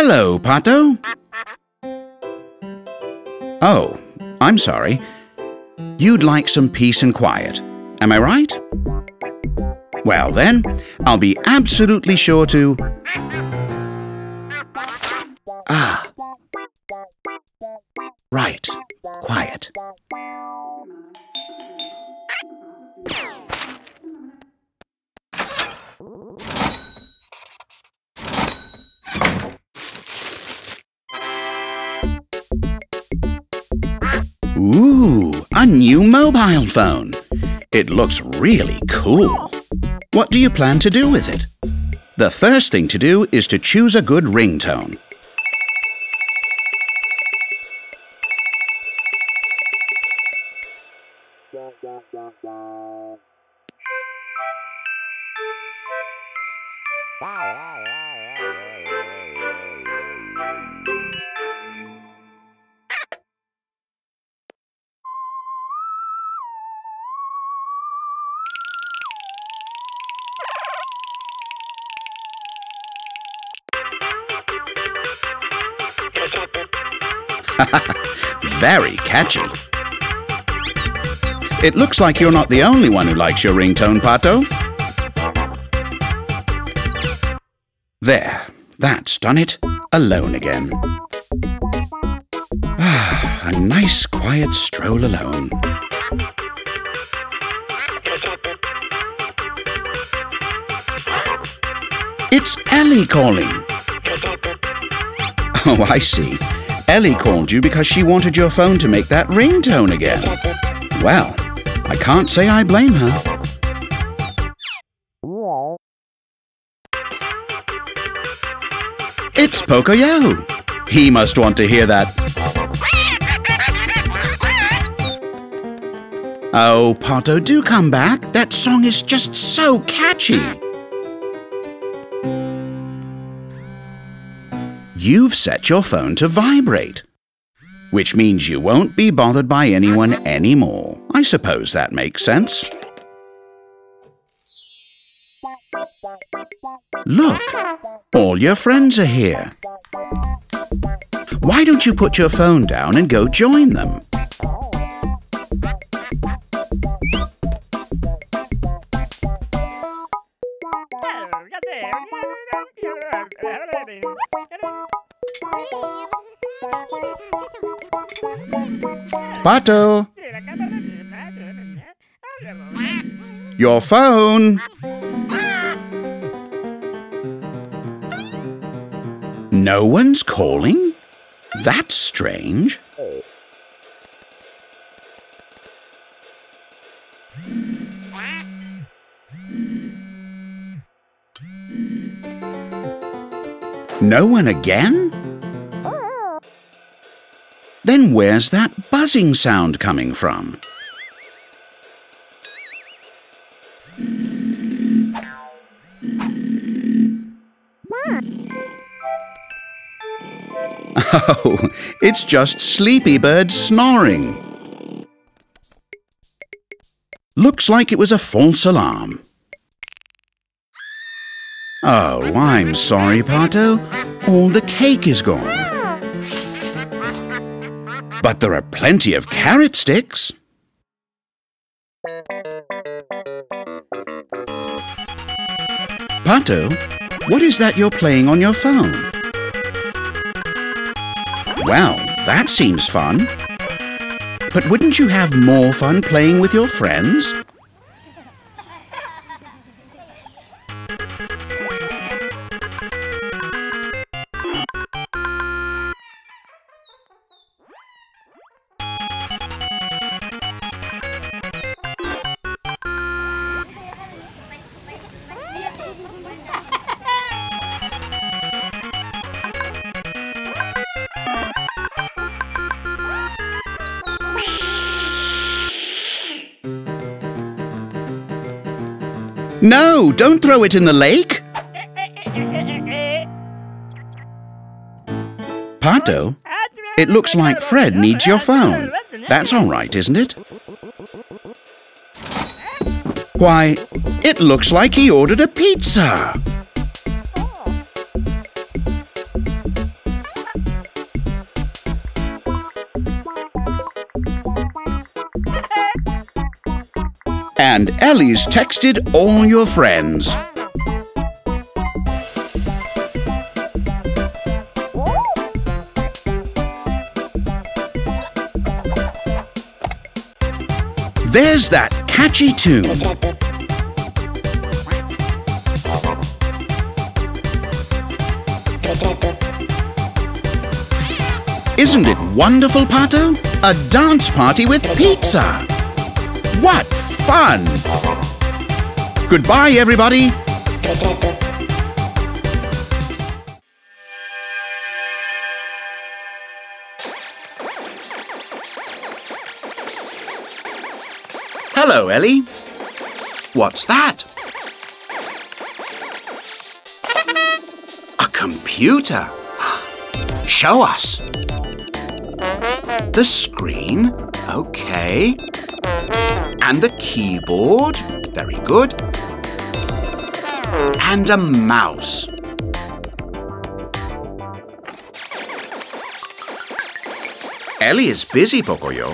Hello, Pato. Oh, I'm sorry. You'd like some peace and quiet, am I right? Well then, I'll be absolutely sure to… Ah. Right. Quiet. Ooh, a new mobile phone. It looks really cool. What do you plan to do with it? The first thing to do is to choose a good ringtone. Very catchy. It looks like you're not the only one who likes your ringtone, Pato. There, that's done it. Alone again. Ah, a nice quiet stroll alone. It's Ellie calling. Oh, I see. Ellie called you because she wanted your phone to make that ringtone again. Well, I can't say I blame her. It's Pocoyo. He must want to hear that. Oh, Pato, do come back. That song is just so catchy. You've set your phone to vibrate, which means you won't be bothered by anyone anymore. I suppose that makes sense. Look, all your friends are here. Why don't you put your phone down and go join them? Pato! Your phone! No one's calling? That's strange. No one again? Then where's that buzzing sound coming from? Oh, it's just Sleepy Bird snoring. Looks like it was a false alarm. Oh, I'm sorry, Pato. All the cake is gone. But there are plenty of carrot sticks. Pato, what is that you're playing on your phone? Well, that seems fun. But wouldn't you have more fun playing with your friends? No, don't throw it in the lake! Pato, it looks like Fred needs your phone. That's all right, isn't it? Why, it looks like he ordered a pizza! And Ellie's texted all your friends. There's that catchy tune. Isn't it wonderful, Pato? A dance party with pizza! What fun! Goodbye, everybody! Hello, Ellie. What's that? A computer. Show us. The screen. Okay. And the keyboard. Very good. And a mouse. Ellie is busy, Pocoyo.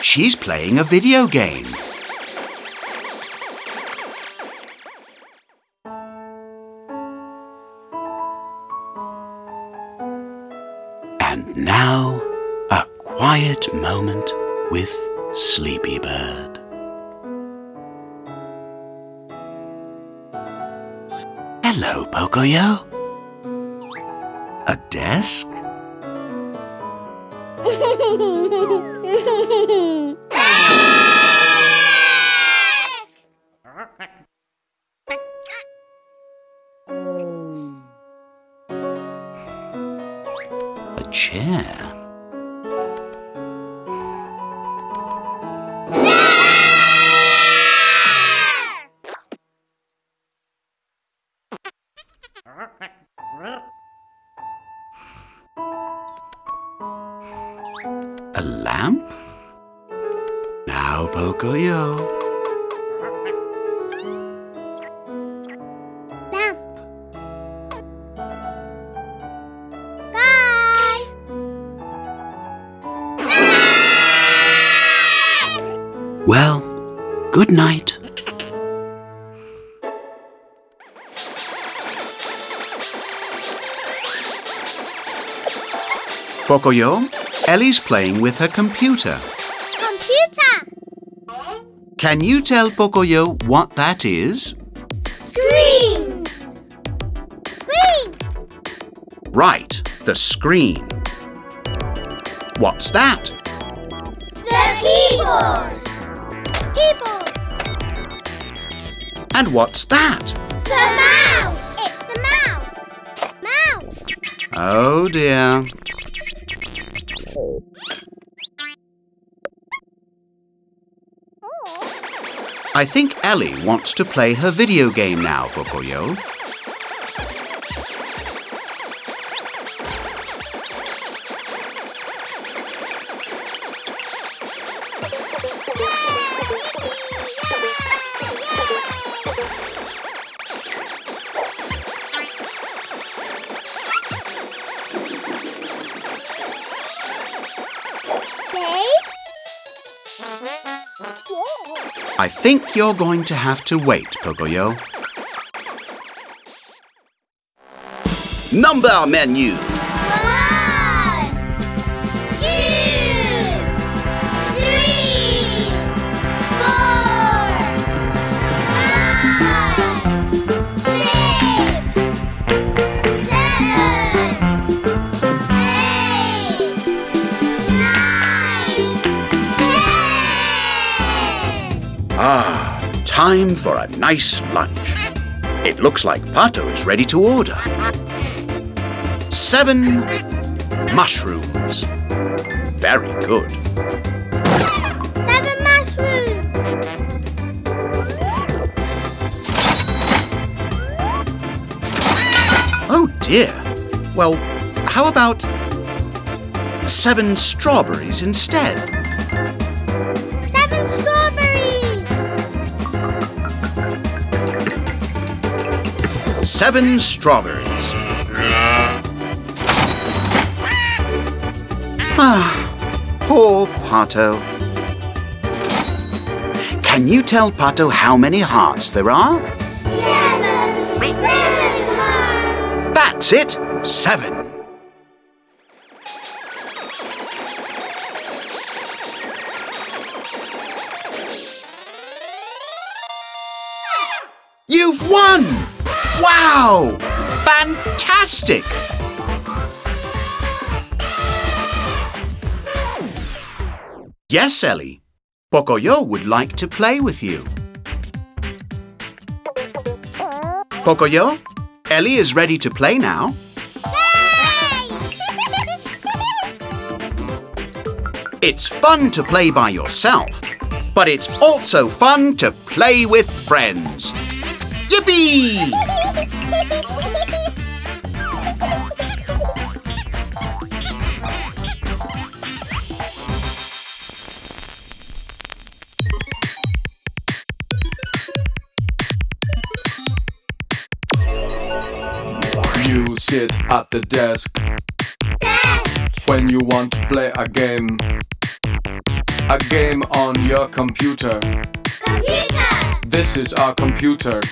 She's playing a video game. And now, a quiet moment with Sleepy Bird. Hello, Pocoyo. A desk? A chair. A lamp? Now, Pocoyo. Lamp. Bye. Well, good night. Pocoyo, Ellie's playing with her computer. Computer! Can you tell Pocoyo what that is? Screen! Screen! Right, the screen. What's that? The keyboard! Keyboard! And what's that? The mouse! It's the mouse! Mouse! Oh dear. I think Ellie wants to play her video game now, Pocoyo. I think you're going to have to wait, Pocoyo. Number menu. One, two, three, four, five, six, seven, eight, nine. Ah, time for a nice lunch. It looks like Pato is ready to order. Seven mushrooms. Very good. Seven mushrooms. Oh dear. Well, how about seven strawberries instead? Seven strawberries. Ah, poor Pato. Can you tell Pato how many hearts there are? Seven! Seven hearts! That's it! Seven! You've won! Wow! Fantastic! Yes, Ellie. Pocoyo would like to play with you. Pocoyo, Ellie is ready to play now. It's fun to play by yourself, but it's also fun to play with friends. Yippee! You sit at the desk, desk when you want to play a game. A game on your computer. Computer! This is our computer.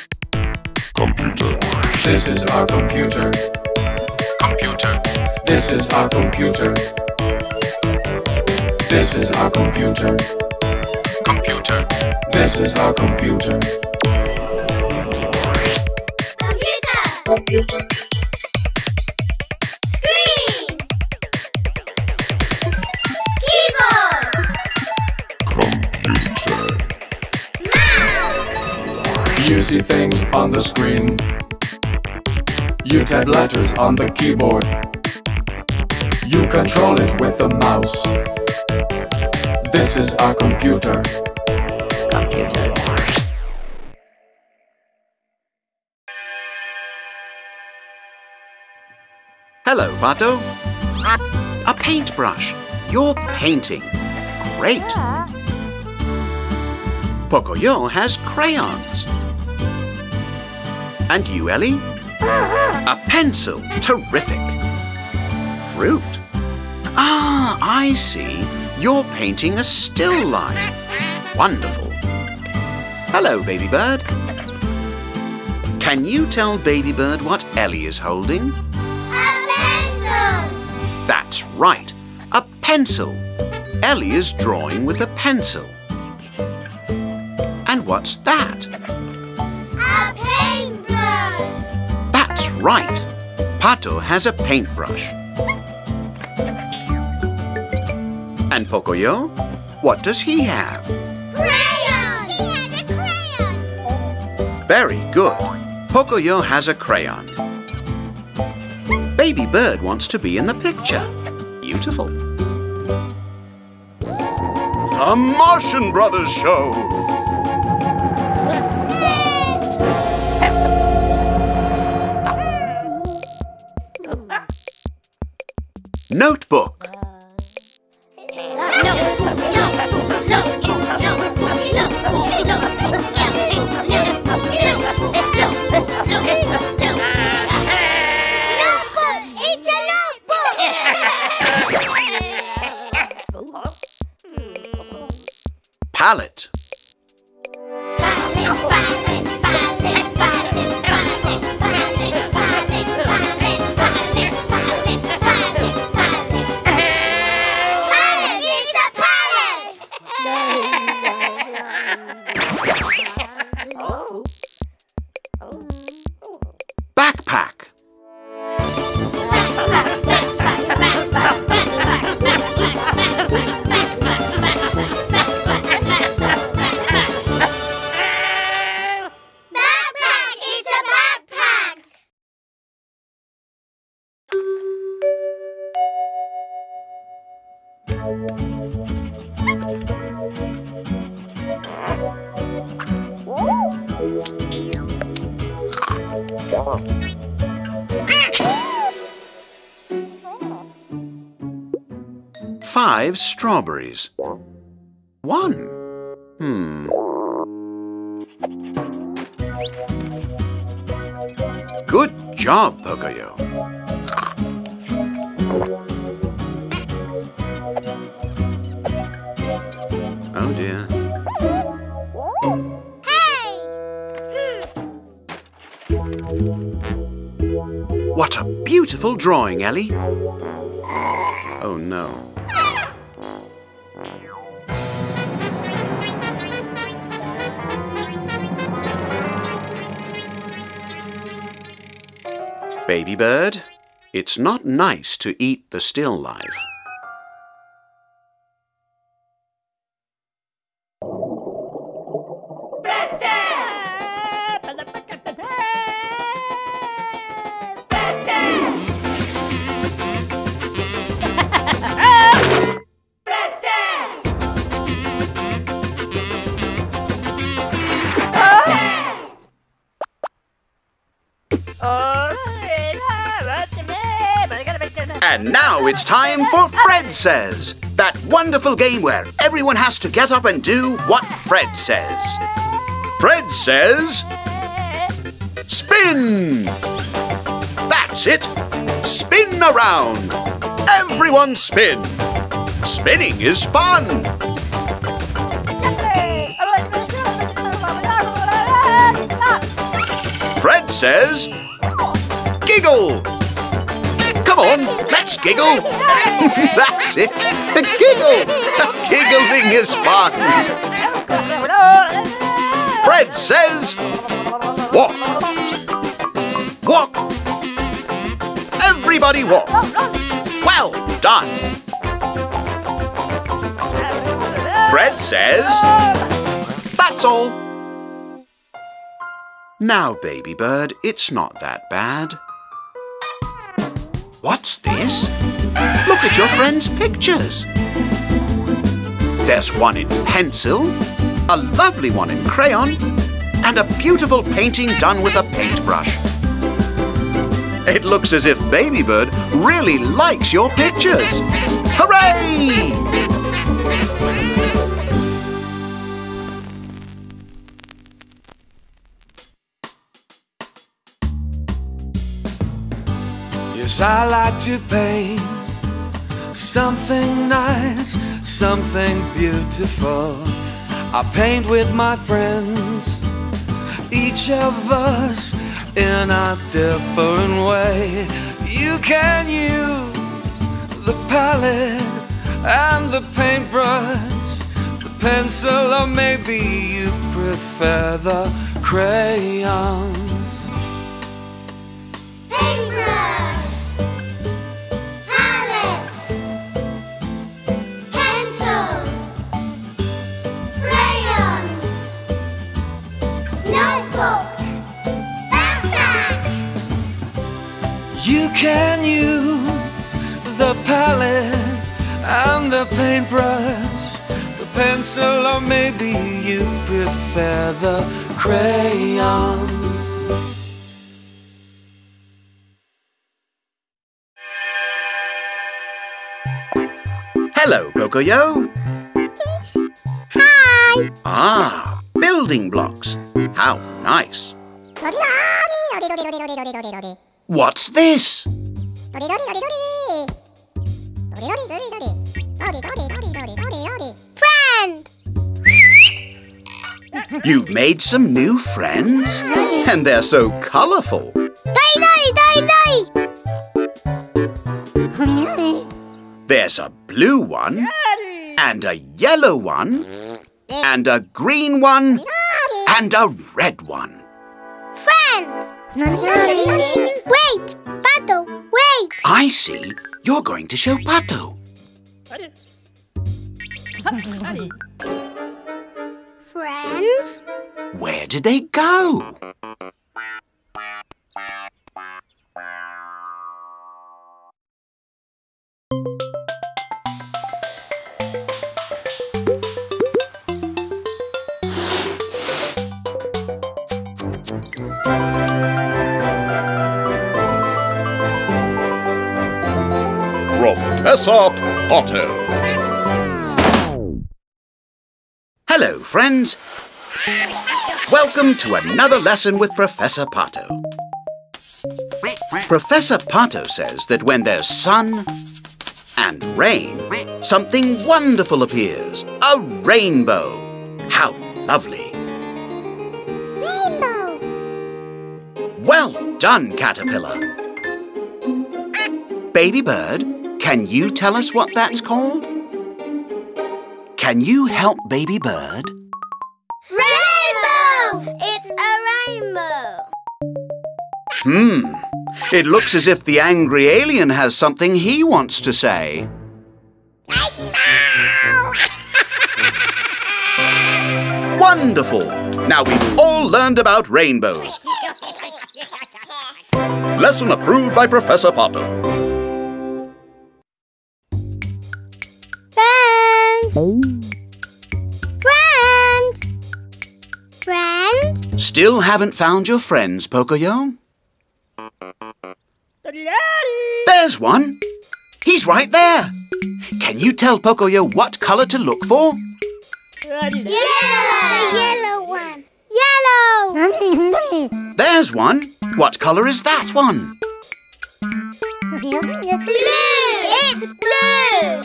Computer. This is our computer. Computer. This is our computer. This is our computer. Computer. This is our computer. Computer. Computer. Screen. Keyboard. Computer. Mouse. You see things on the screen. You type letters on the keyboard. You control it with the mouse. This is our computer. Computer. Hello, Pato. A paintbrush. You're painting. Great. Pocoyo has crayons. And you, Ellie? A pencil. Terrific. Fruit. Ah, I see. You're painting a still life. Wonderful. Hello, Baby Bird. Can you tell Baby Bird what Ellie is holding? A pencil. That's right. A pencil. Ellie is drawing with a pencil. And what's that? A paintbrush. That's right. Pato has a paintbrush. And Pocoyo, what does he have? Crayon. He has a crayon. Very good. Pocoyo has a crayon. Baby Bird wants to be in the picture. Beautiful. The Martian Brothers Show. Notebook. Notebook! It's a notebook! Palette. Five strawberries. One. Hmm. Good job, Pocoyo. Oh dear. What a beautiful drawing, Ellie. Oh no. Baby Bird, it's not nice to eat the still life. And now it's time for Fred Says, that wonderful game where everyone has to get up and do what Fred says. Fred says, spin! That's it! Spin around! Everyone spin! Spinning is fun! Fred says, giggle! Come on, let's giggle. That's it. Giggle. Giggling is fun. Fred says, walk. Walk. Everybody walk. Well done. Fred says, that's all. Now, Baby Bird, it's not that bad. What's this? Look at your friends' pictures. There's one in pencil, a lovely one in crayon, and a beautiful painting done with a paintbrush. It looks as if Baby Bird really likes your pictures. Hooray! I like to paint something nice, something beautiful. I paint with my friends, each of us in a different way. You can use the palette and the paintbrush, the pencil, or maybe you prefer the crayons. You can use the palette and the paintbrush, the pencil, or maybe you prefer the crayons. Hello, Pocoyo. Hi. Ah, building blocks. How nice. What's this? Friend! You've made some new friends? And they're so colourful. There's a blue one, and a yellow one, and a green one, and a red one. Friend! Wait! Pato, wait! I see. You're going to show Pato. Friends? Where did they go? Professor Pato. Hello, friends. Welcome to another lesson with Professor Pato. Professor Pato says that when there's sun and rain, something wonderful appears. A rainbow. How lovely. Rainbow. Well done, Caterpillar. Baby Bird, can you tell us what that's called? Can you help Baby Bird? Rainbow! It's a rainbow. Hmm. It looks as if the angry alien has something he wants to say. Wonderful! Now we've all learned about rainbows. Lesson approved by Professor Pato. Friend! Friend! Friend? Still haven't found your friends, Pocoyo? There's one! He's right there! Can you tell Pocoyo what colour to look for? Yellow! The yellow one! Yellow! There's one! What colour is that one? Blue! It's blue!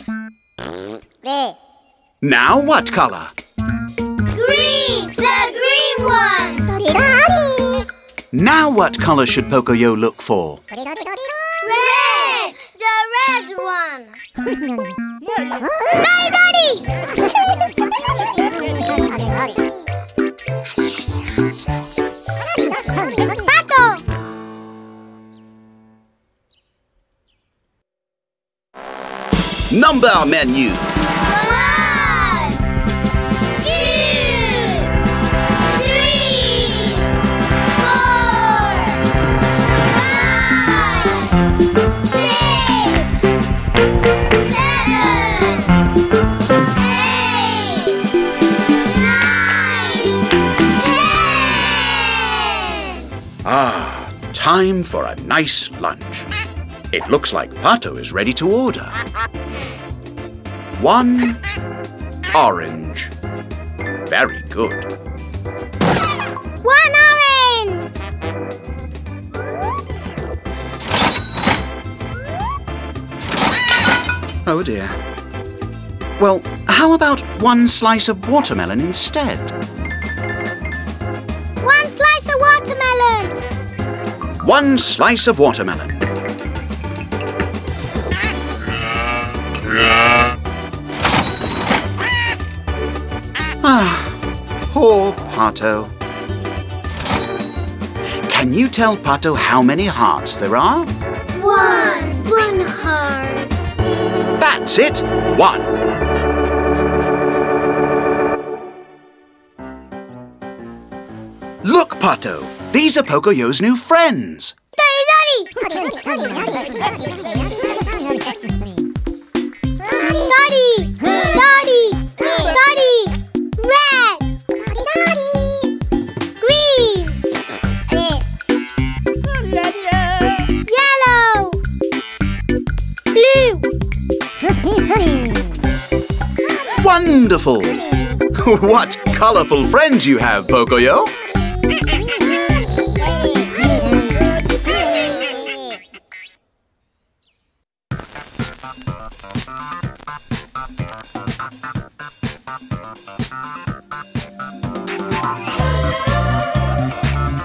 Now what colour? Green! The green one! Now what colour should Pocoyo look for? Red! The red one! Nobody! Number menu. One, two, three, four, five, six, seven, eight, nine, ten. Ah, time for a nice lunch. It looks like Pato is ready to order. One orange. Very good. One orange! Oh dear. Well, how about one slice of watermelon instead? One slice of watermelon! One slice of watermelon. Ah, poor Pato. Can you tell Pato how many hearts there are? One. One heart. That's it. One. Look, Pato. These are Pocoyo's new friends. Daddy, Daddy! Daddy! Daddy! Daddy! Red! Green! Yellow! Blue! Wonderful! What colourful friends you have, Pocoyo!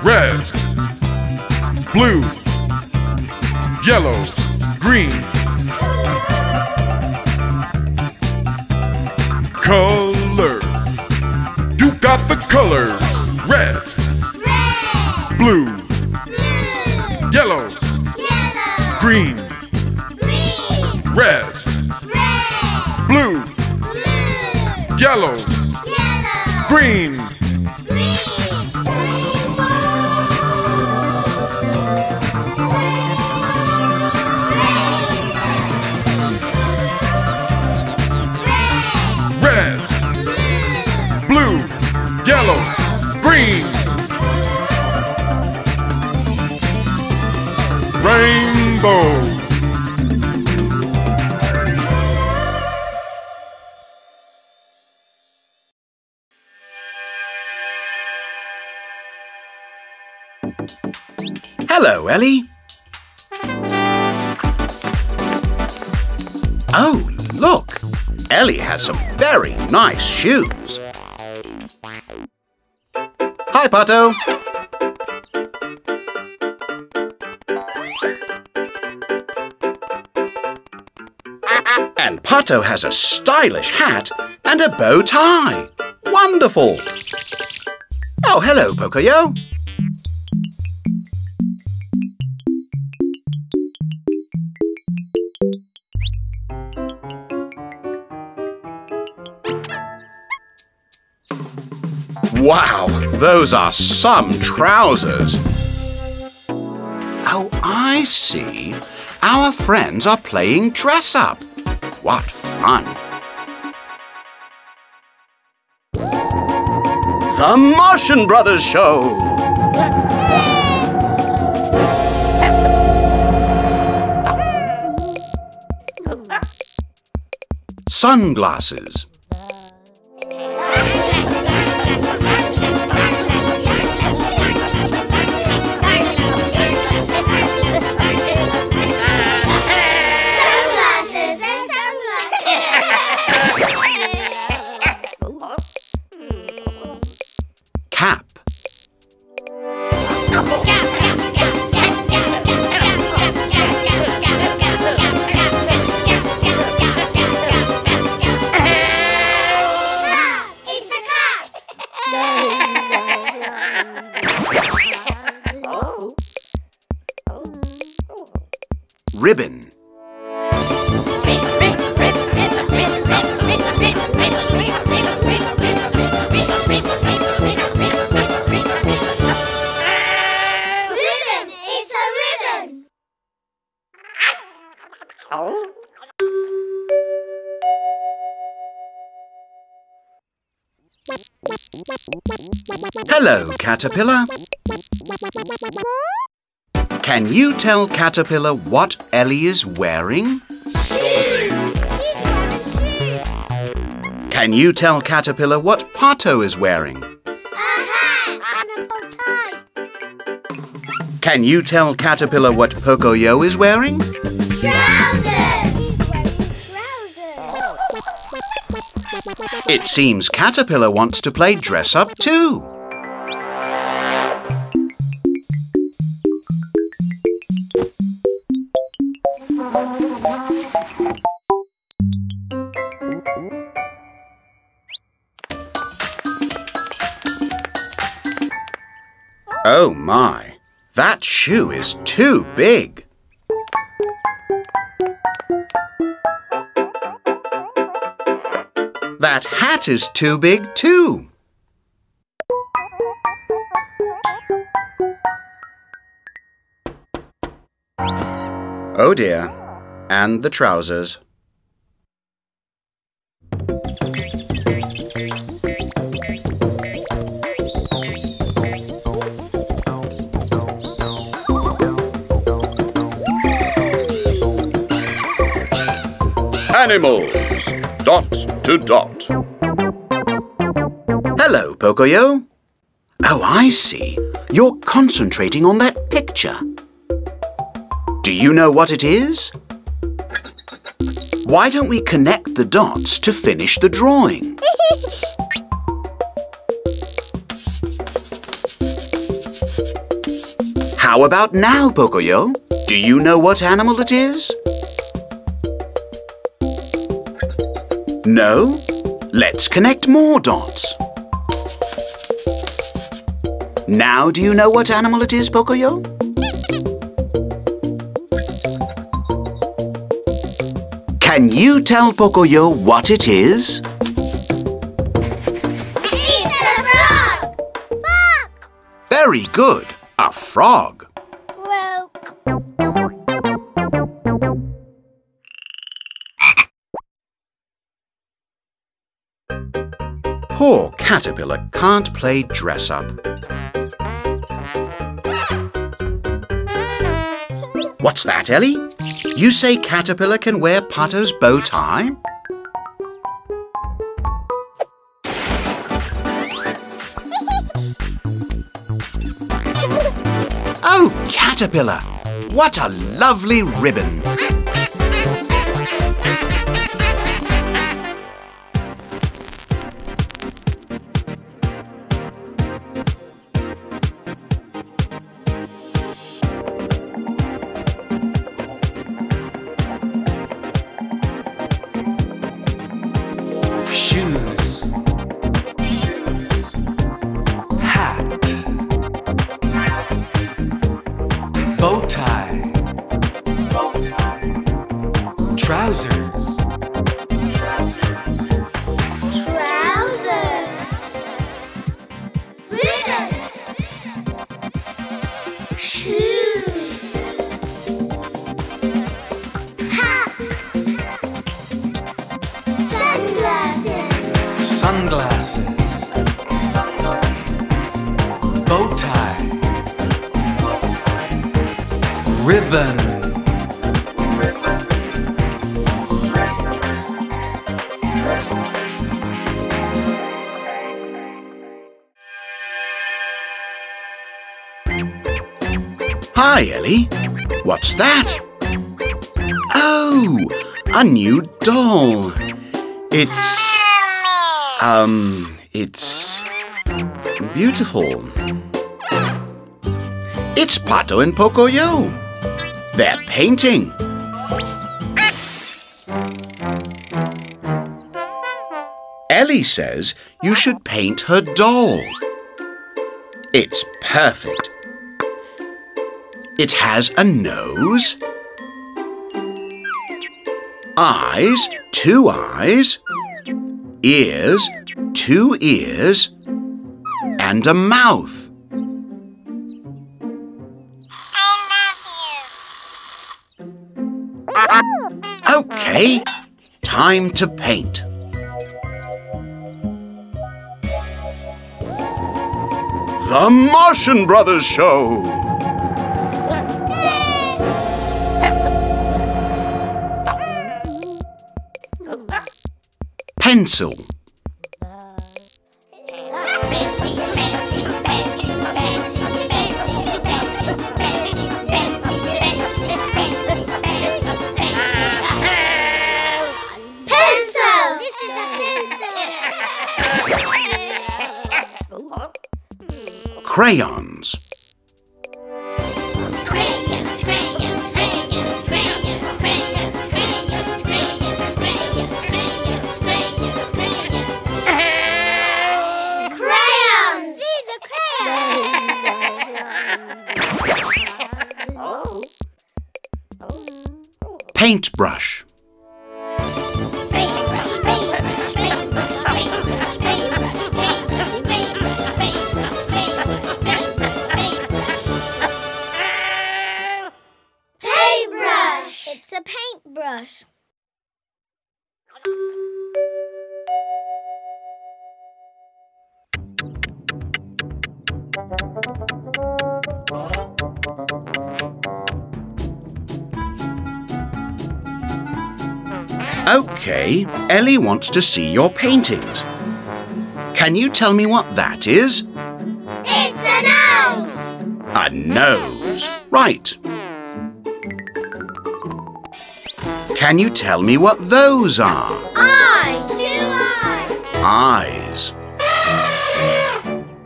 Red, blue, yellow, green. Color. You got the colors. Red, Red. Blue, blue. Yellow, yellow. Green, green. Red, Red. Blue, blue. Yellow, yellow. Green. Rainbow. Hello, Ellie. Oh, look. Ellie has some very nice shoes. Hi, Pato. And Pato has a stylish hat and a bow tie. Wonderful! Oh, hello, Pocoyo. Wow, those are some trousers. Oh, I see. Our friends are playing dress up. What fun! The Martian Brothers Show! Sunglasses. Ribbon. Ribbon! It's a ribbon! Hello, Caterpillar. Can you tell Caterpillar what Ellie is wearing? Shoes! Can you tell Caterpillar what Pato is wearing? A hat and a bow tie. Can you tell Caterpillar what Pocoyo is wearing? Trousers! Trousers! It seems Caterpillar wants to play dress up too. Oh my, that shoe is too big. That hat is too big too. Oh dear, and the trousers. Animals, dot to dot. Hello, Pocoyo. Oh, I see. You're concentrating on that picture. Do you know what it is? Why don't we connect the dots to finish the drawing? How about now, Pocoyo? Do you know what animal it is? No? Let's connect more dots. Now do you know what animal it is, Pocoyo? Can you tell Pocoyo what it is? It's a frog! Frog! Very good, a frog. Poor Caterpillar can't play dress-up. What's that, Ellie? You say Caterpillar can wear Pato's bow tie? Oh, Caterpillar! What a lovely ribbon! Shoes. Hat. Bow tie. Trousers. Trousers. Ribbon. Shoes. Hat. Sunglasses. Sunglasses. Sunglasses. Bow tie. Ribbon. Hi, Ellie. What's that? Oh, a new doll. It's... Um, it's... beautiful. It's Pato and Pocoyo. They're painting. Ellie says you should paint her doll. It's perfect. It has a nose, eyes, two eyes, ears, two ears, and a mouth. I love you. Okay, time to paint. The Martian Brothers Show. Pencil. Crayons. Crayons, crayons, crayons, crayons, crayons, crayons, crayons, crayons, crayons, crayons, crayons. Crayons! These are crayons! Paintbrush. Paintbrush, paintbrush, paintbrush, paintbrush, paintbrush, paintbrush, paintbrush, paintbrush. It's a paintbrush. Okay, Ellie wants to see your paintings. Can you tell me what that is? It's a nose! A nose, right. Can you tell me what those are? Eyes. Two eyes.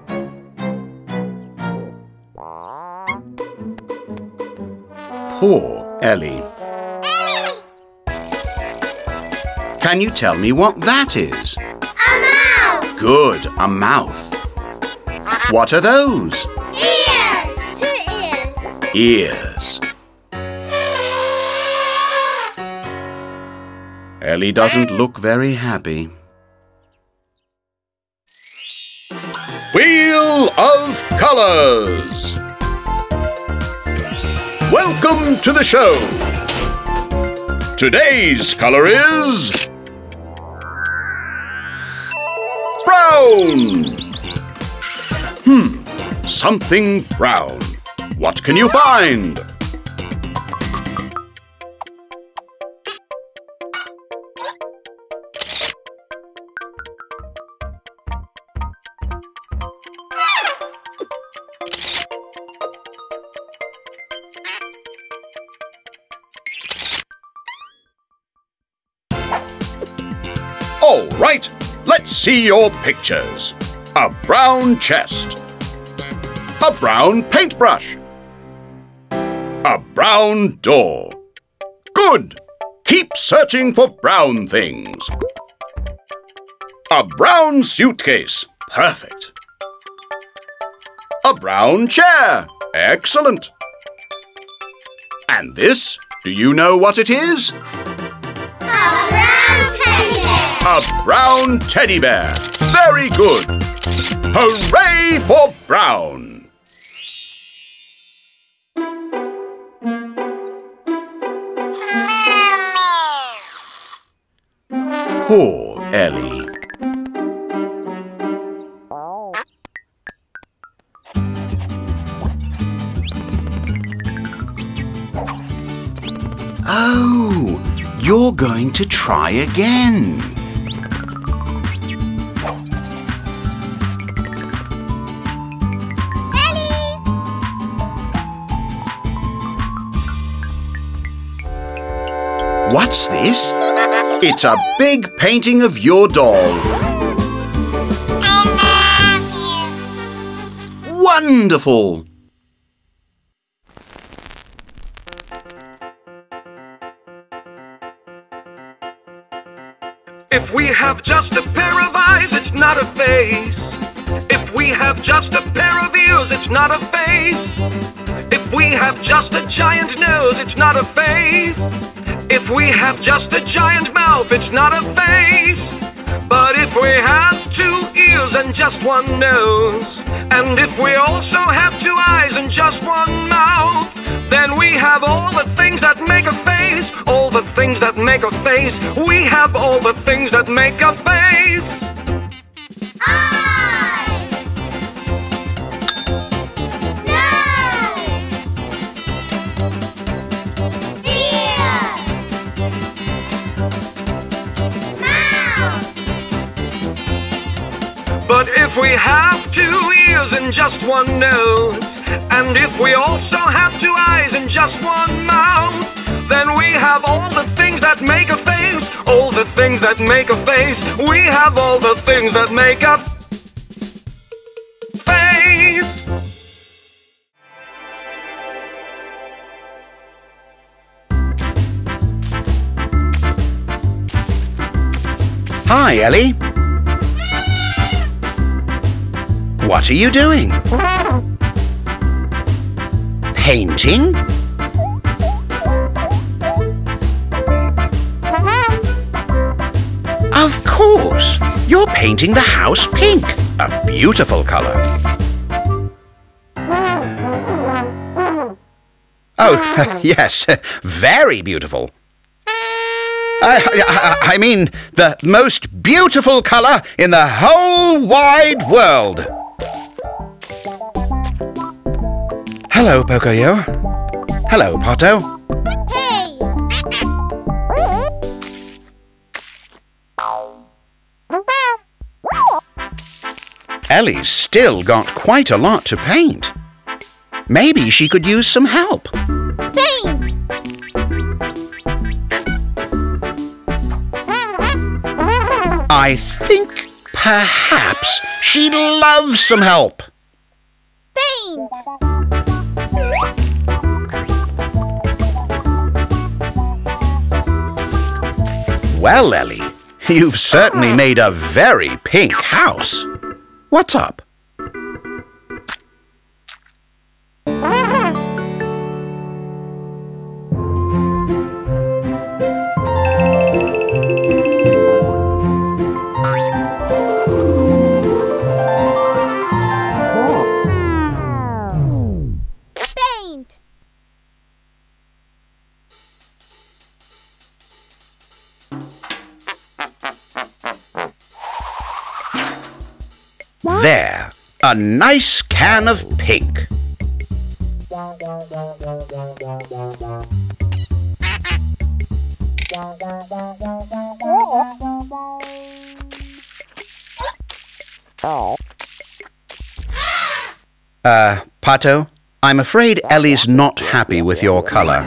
Eyes. Poor Ellie. Ellie! Can you tell me what that is? A mouth. Good, a mouth. What are those? Ears. Two ears. Ears. Ellie doesn't look very happy. Wheel of Colours! Welcome to the show! Today's colour is... brown! Hmm, something brown. What can you find? Right, let's see your pictures. A brown chest. A brown paintbrush. A brown door. Good! Keep searching for brown things. A brown suitcase. Perfect. A brown chair. Excellent. And this, do you know what it is? A brown teddy bear. A brown teddy bear. Very good. Hooray for brown. Poor Ellie. Oh, you're going to try again. Ellie! What's this? It's a big painting of your doll. I love you. Wonderful! If we have just a pair of eyes, it's not a face. If we have just a pair of ears, it's not a face. If we have just a giant nose, it's not a face. If we have just a giant mouth, it's not a face. But if we have two ears and just one nose, and if we also have two eyes and just one mouth, then we have all the things that make a face. All the things that make a face. We have all the things that make a face. But if we have two ears and just one nose, and if we also have two eyes and just one mouth, then we have all the things that make a face. All the things that make a face. We have all the things that make a face. Hi, Ellie. What are you doing? Painting? Of course! You're painting the house pink, a beautiful colour. Oh, yes, very beautiful. I, I, I mean, the most beautiful colour in the whole wide world. Hello, Pocoyo. Hello, Pato. Hey! Ellie's still got quite a lot to paint. Maybe she could use some help. Paint! I think perhaps she'd love some help. Paint! Well, Ellie, you've certainly made a very pink house. What's up? There, a nice can of pink. Uh, Pato, I'm afraid Ellie's not happy with your colour.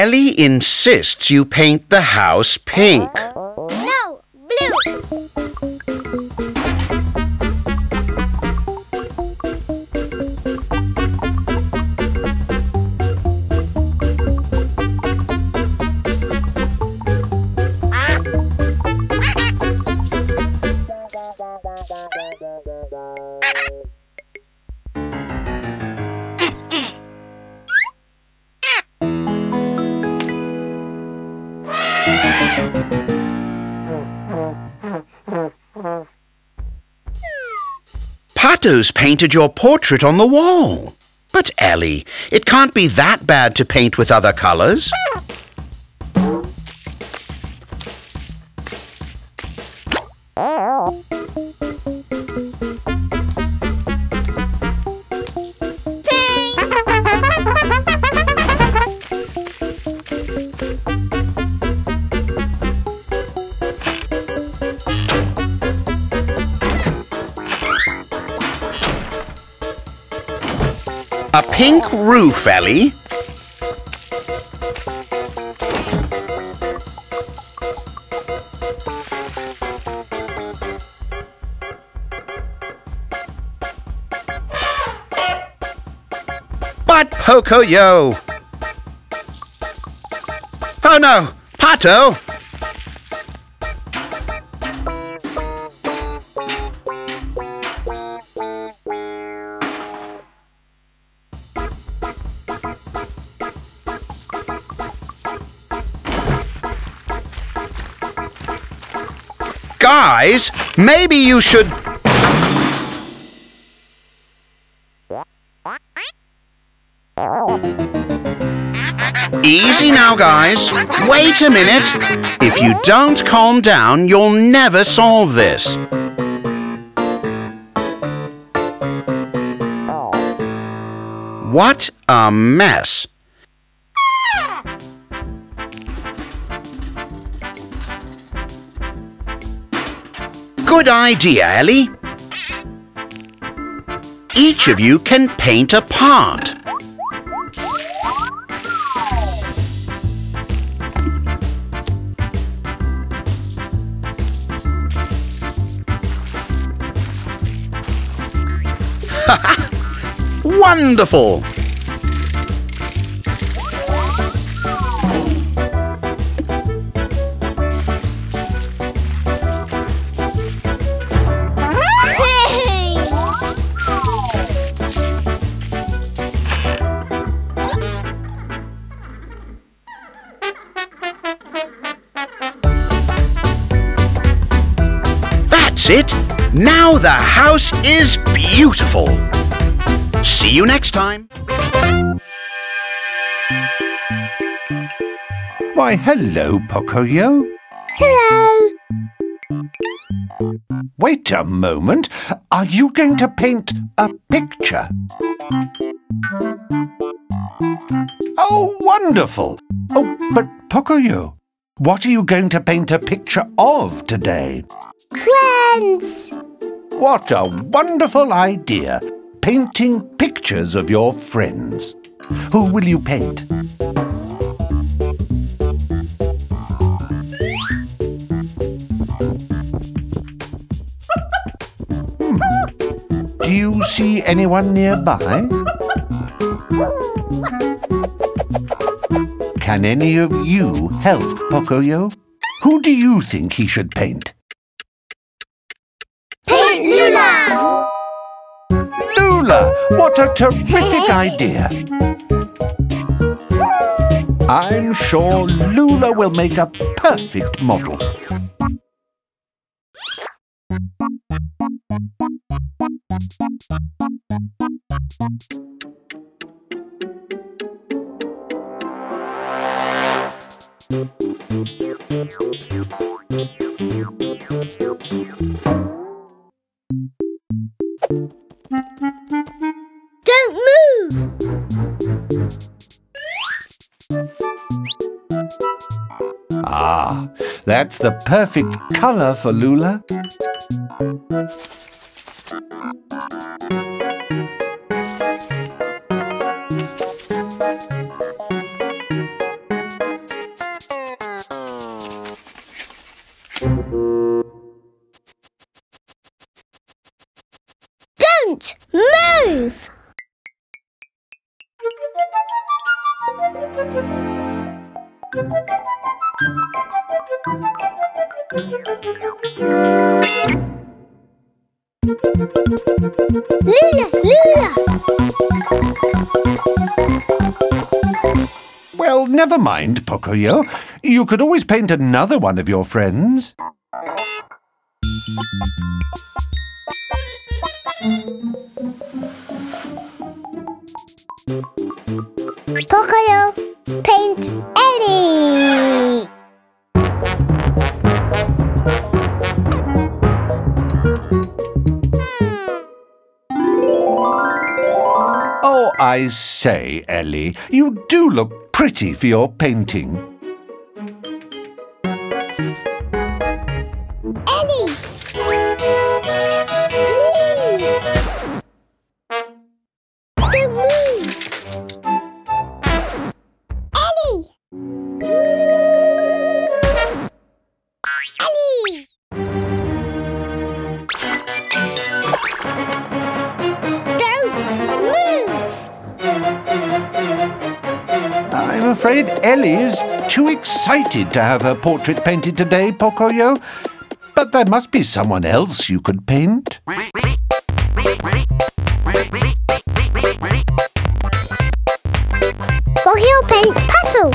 Ellie insists you paint the house pink. No, blue. Pato's painted your portrait on the wall. But Ellie, it can't be that bad to paint with other colours. A pink roof, Ellie. But Pocoyo. Oh no, Pato. Guys, maybe you should... Easy now, guys. Wait a minute. If you don't calm down, you'll never solve this. What a mess. Good idea, Ellie. Each of you can paint a part. Wonderful! It. Now the house is beautiful. See you next time. Why, hello, Pocoyo. Hello. Wait a moment. Are you going to paint a picture? Oh, wonderful. Oh, but Pocoyo, what are you going to paint a picture of today? Friends! What a wonderful idea! Painting pictures of your friends. Who will you paint? Hmm. Do you see anyone nearby? Can any of you help Pocoyo? Who do you think he should paint? Loula! Loula! What a terrific idea! I'm sure Loula will make a perfect model. Don't move! Ah, that's the perfect colour for Loula. Loula, Loula! Well, never mind, Pocoyo. You could always paint another one of your friends. Pocoyo, paint Ellie! Oh, I say, Ellie, you do look pretty for your painting. Ellie! I'm afraid Ellie is too excited to have her portrait painted today, Pocoyo. But there must be someone else you could paint. Pocoyo paints Pato.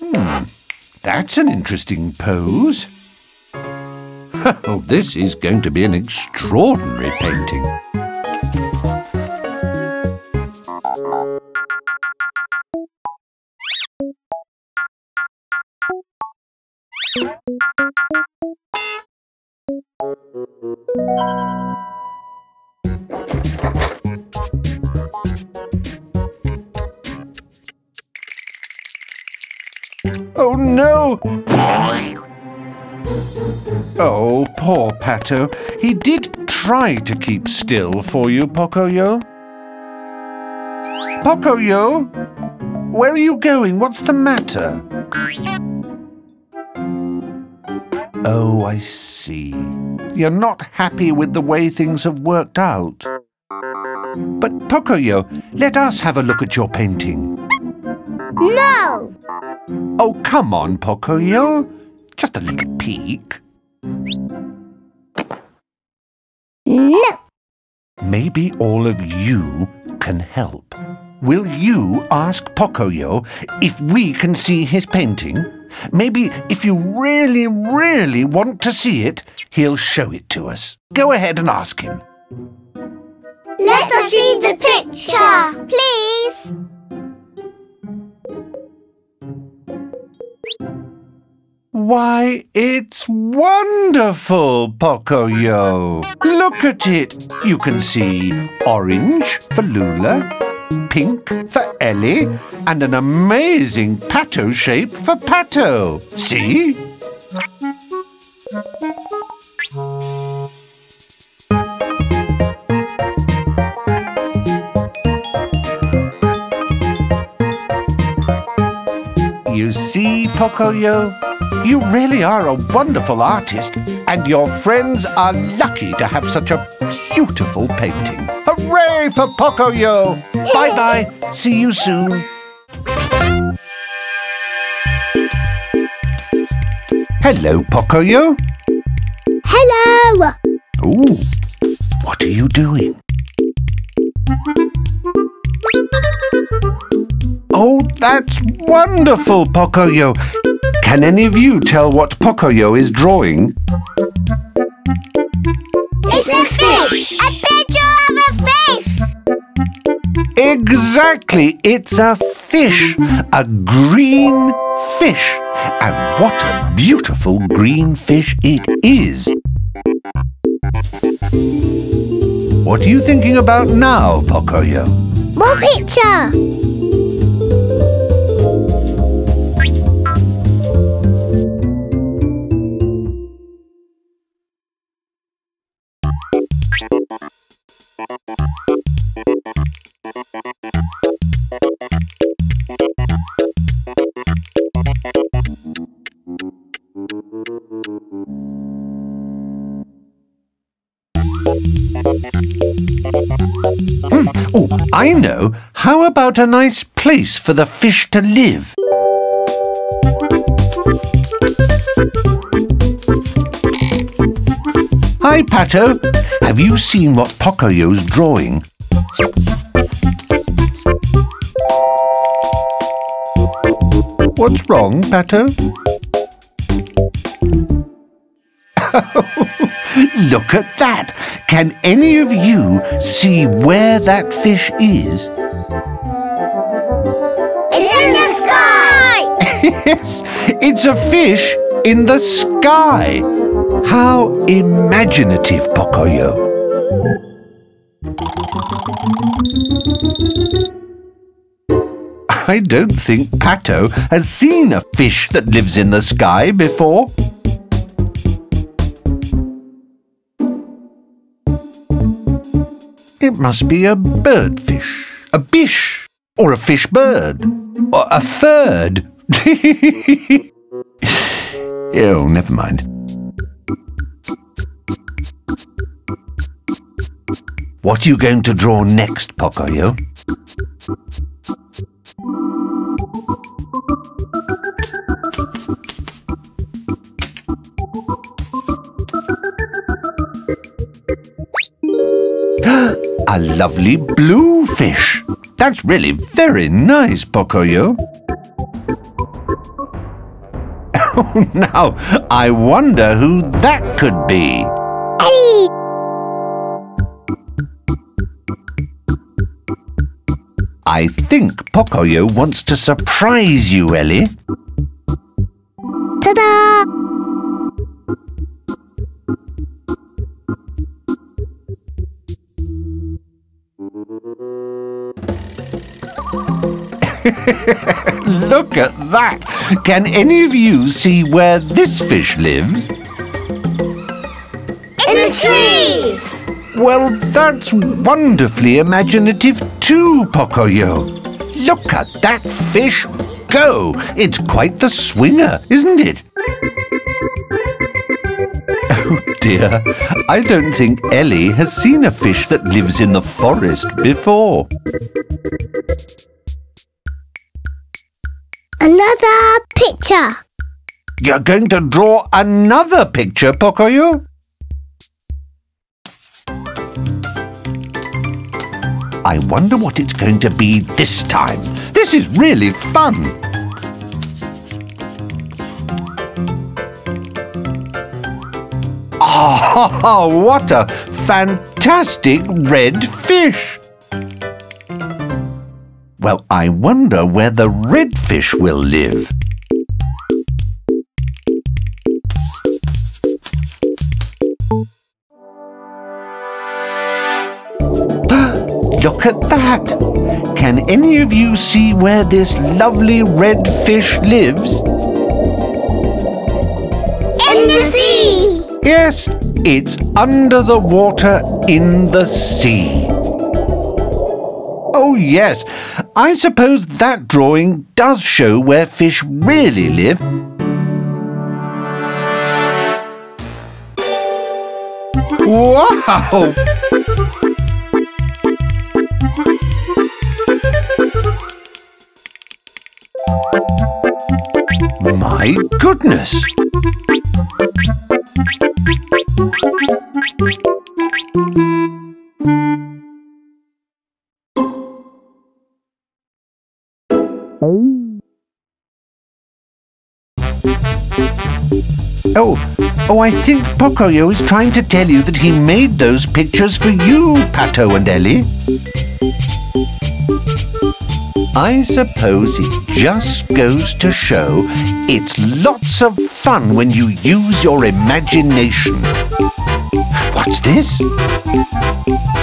Hmm, that's an interesting pose. This is going to be an extraordinary painting. Oh, no! Oh, poor Pato. He did try to keep still for you, Pocoyo. Pocoyo? Where are you going? What's the matter? Oh, I see. You're not happy with the way things have worked out. But, Pocoyo, let us have a look at your painting. No! Oh, come on, Pocoyo. Just a little peek. No! Maybe all of you can help. Will you ask Pocoyo if we can see his painting? Maybe if you really, really want to see it, he'll show it to us. Go ahead and ask him. Let us see the picture, please. Why, it's wonderful, Pocoyo. Look at it. You can see orange for Loula, pink for Ellie, and an amazing Pato shape for Pato. See? You see, Pocoyo? You really are a wonderful artist, and your friends are lucky to have such a beautiful painting. Hooray for Pocoyo! Bye-bye. See you soon. Hello, Pocoyo. Hello. Ooh, what are you doing? Oh, that's wonderful, Pocoyo. Can any of you tell what Pocoyo is drawing? It's a fish! A picture of a fish! Exactly! It's a fish! A green fish! And what a beautiful green fish it is! What are you thinking about now, Pocoyo? More picture! I know. How about a nice place for the fish to live? Hi, Pato. Have you seen what Pocoyo's drawing? What's wrong, Pato? Look at that! Can any of you see where that fish is? It's in the sky! Yes, it's a fish in the sky! How imaginative, Pocoyo! I don't think Pato has seen a fish that lives in the sky before. It must be a birdfish, a bish, or a fish bird, or a furd. Oh, never mind. What are you going to draw next, Pocoyo? A lovely blue fish. That's really very nice, Pocoyo. Oh, now, I wonder who that could be. Hey. I think Pocoyo wants to surprise you, Ellie. Ta-da! Look at that! Can any of you see where this fish lives? In the trees! Well, that's wonderfully imaginative too, Pocoyo. Look at that fish go! It's quite the swinger, isn't it? Oh dear, I don't think Ellie has seen a fish that lives in the forest before. Another picture. You're going to draw another picture, Pocoyo? I wonder what it's going to be this time. This is really fun. Ah, oh, what a fantastic red fish! Well, I wonder where the red fish will live. Look at that! Can any of you see where this lovely red fish lives? In the sea! Yes, it's under the water in the sea. Oh, yes. I suppose that drawing does show where fish really live. Wow! My goodness! Oh, oh, I think Pocoyo is trying to tell you that he made those pictures for you, Pato and Ellie. I suppose it just goes to show it's lots of fun when you use your imagination. What's this?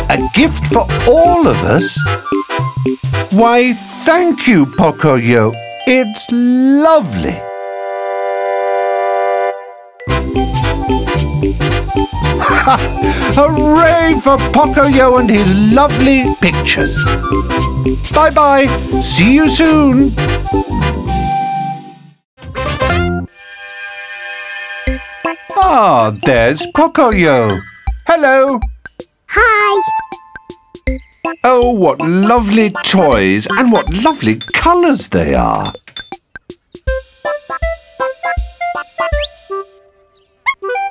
A gift for all of us? Why, thank you, Pocoyo. It's lovely. Hooray for Pocoyo and his lovely pictures. Bye-bye. See you soon. Ah, there's Pocoyo. Hello. Hi. Oh, what lovely toys and what lovely colours they are.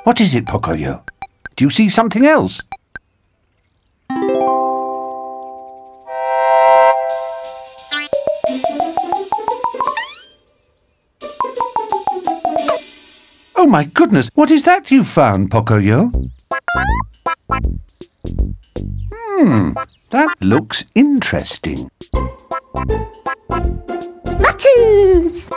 What is it, Pocoyo? Do you see something else? Oh my goodness, what is that you found, Pocoyo? Hmm, that looks interesting. Buttons!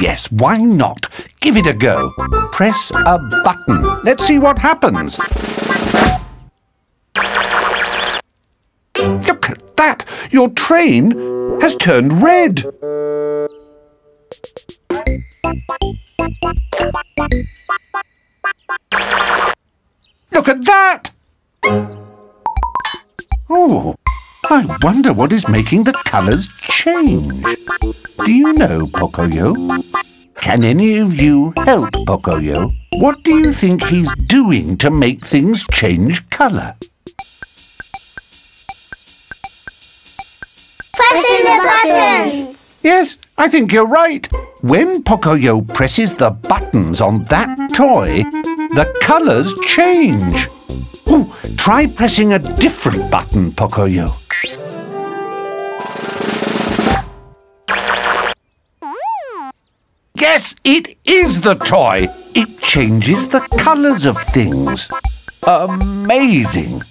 Yes, why not? Give it a go. Press a button. Let's see what happens. Look at that! Your train has turned red. Look at that! Oh, I wonder what is making the colours change. Do you know, Pocoyo? Can any of you help Pocoyo? What do you think he's doing to make things change colour? Pressing the buttons! Yes, I think you're right. When Pocoyo presses the buttons on that toy, the colours change. Ooh, try pressing a different button, Pocoyo. Yes, it is the toy. It changes the colours of things. Amazing.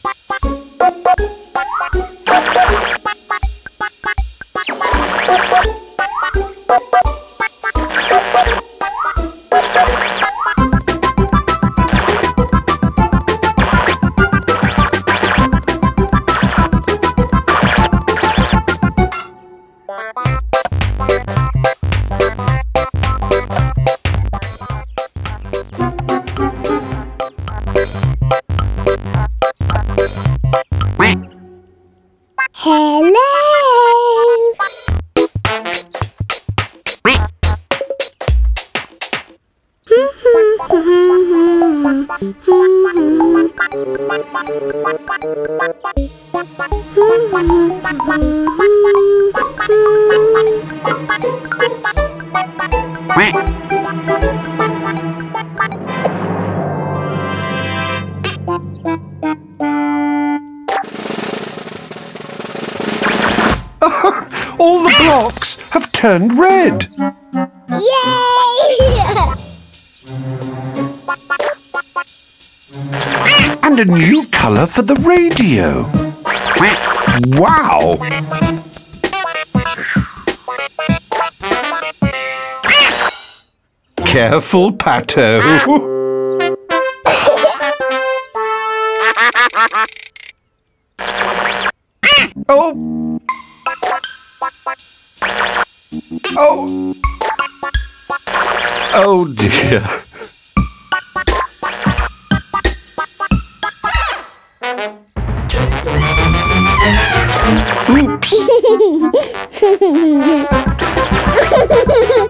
All the blocks have turned red. Yay! And a new colour for the radio. Wow! Careful, Pato. Oh! Oh! Oh dear! Oops!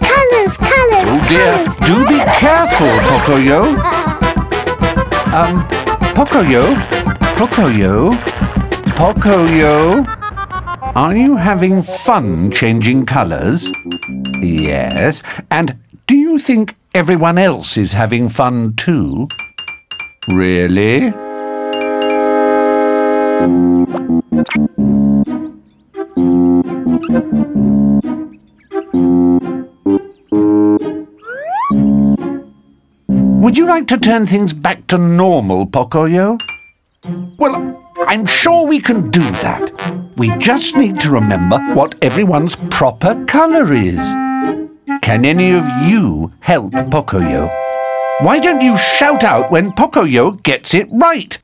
Colours, colours! Oh dear! Colours. Do be careful, Pocoyo! Um, Pocoyo? Pocoyo? Pocoyo? Are you having fun changing colours? Yes. And do you think everyone else is having fun too? Really? Would you like to turn things back to normal, Pocoyo? Well, I'm sure we can do that. We just need to remember what everyone's proper colour is. Can any of you help Pocoyo? Why don't you shout out when Pocoyo gets it right?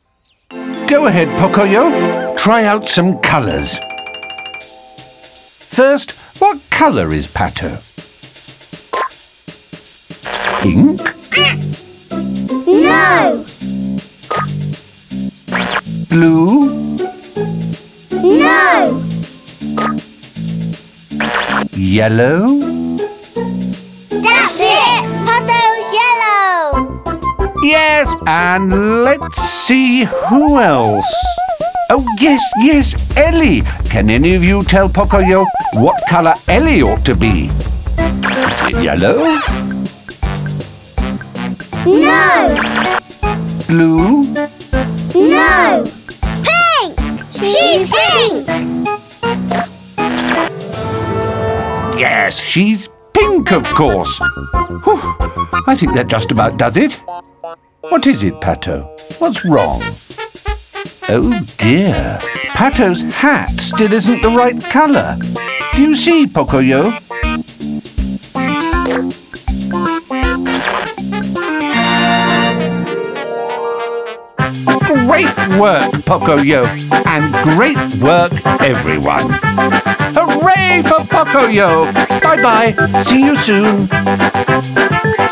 Go ahead, Pocoyo. Try out some colours. First, what colour is Pato? Pink? No! Blue? No! Yellow? That's it! Pato's yellow! Yes, and let's see who else. Oh, yes, yes, Ellie. Can any of you tell Pocoyo what colour Ellie ought to be? Is it yellow? No. Blue? No. Pink! She's pink! Yes, she's pink, of course. Whew. I think that just about does it. What is it, Pato? What's wrong? Oh dear, Pato's hat still isn't the right colour. Do you see, Pocoyo? Great work, Pocoyo, and great work, everyone. Hooray for Pocoyo! Bye-bye, see you soon.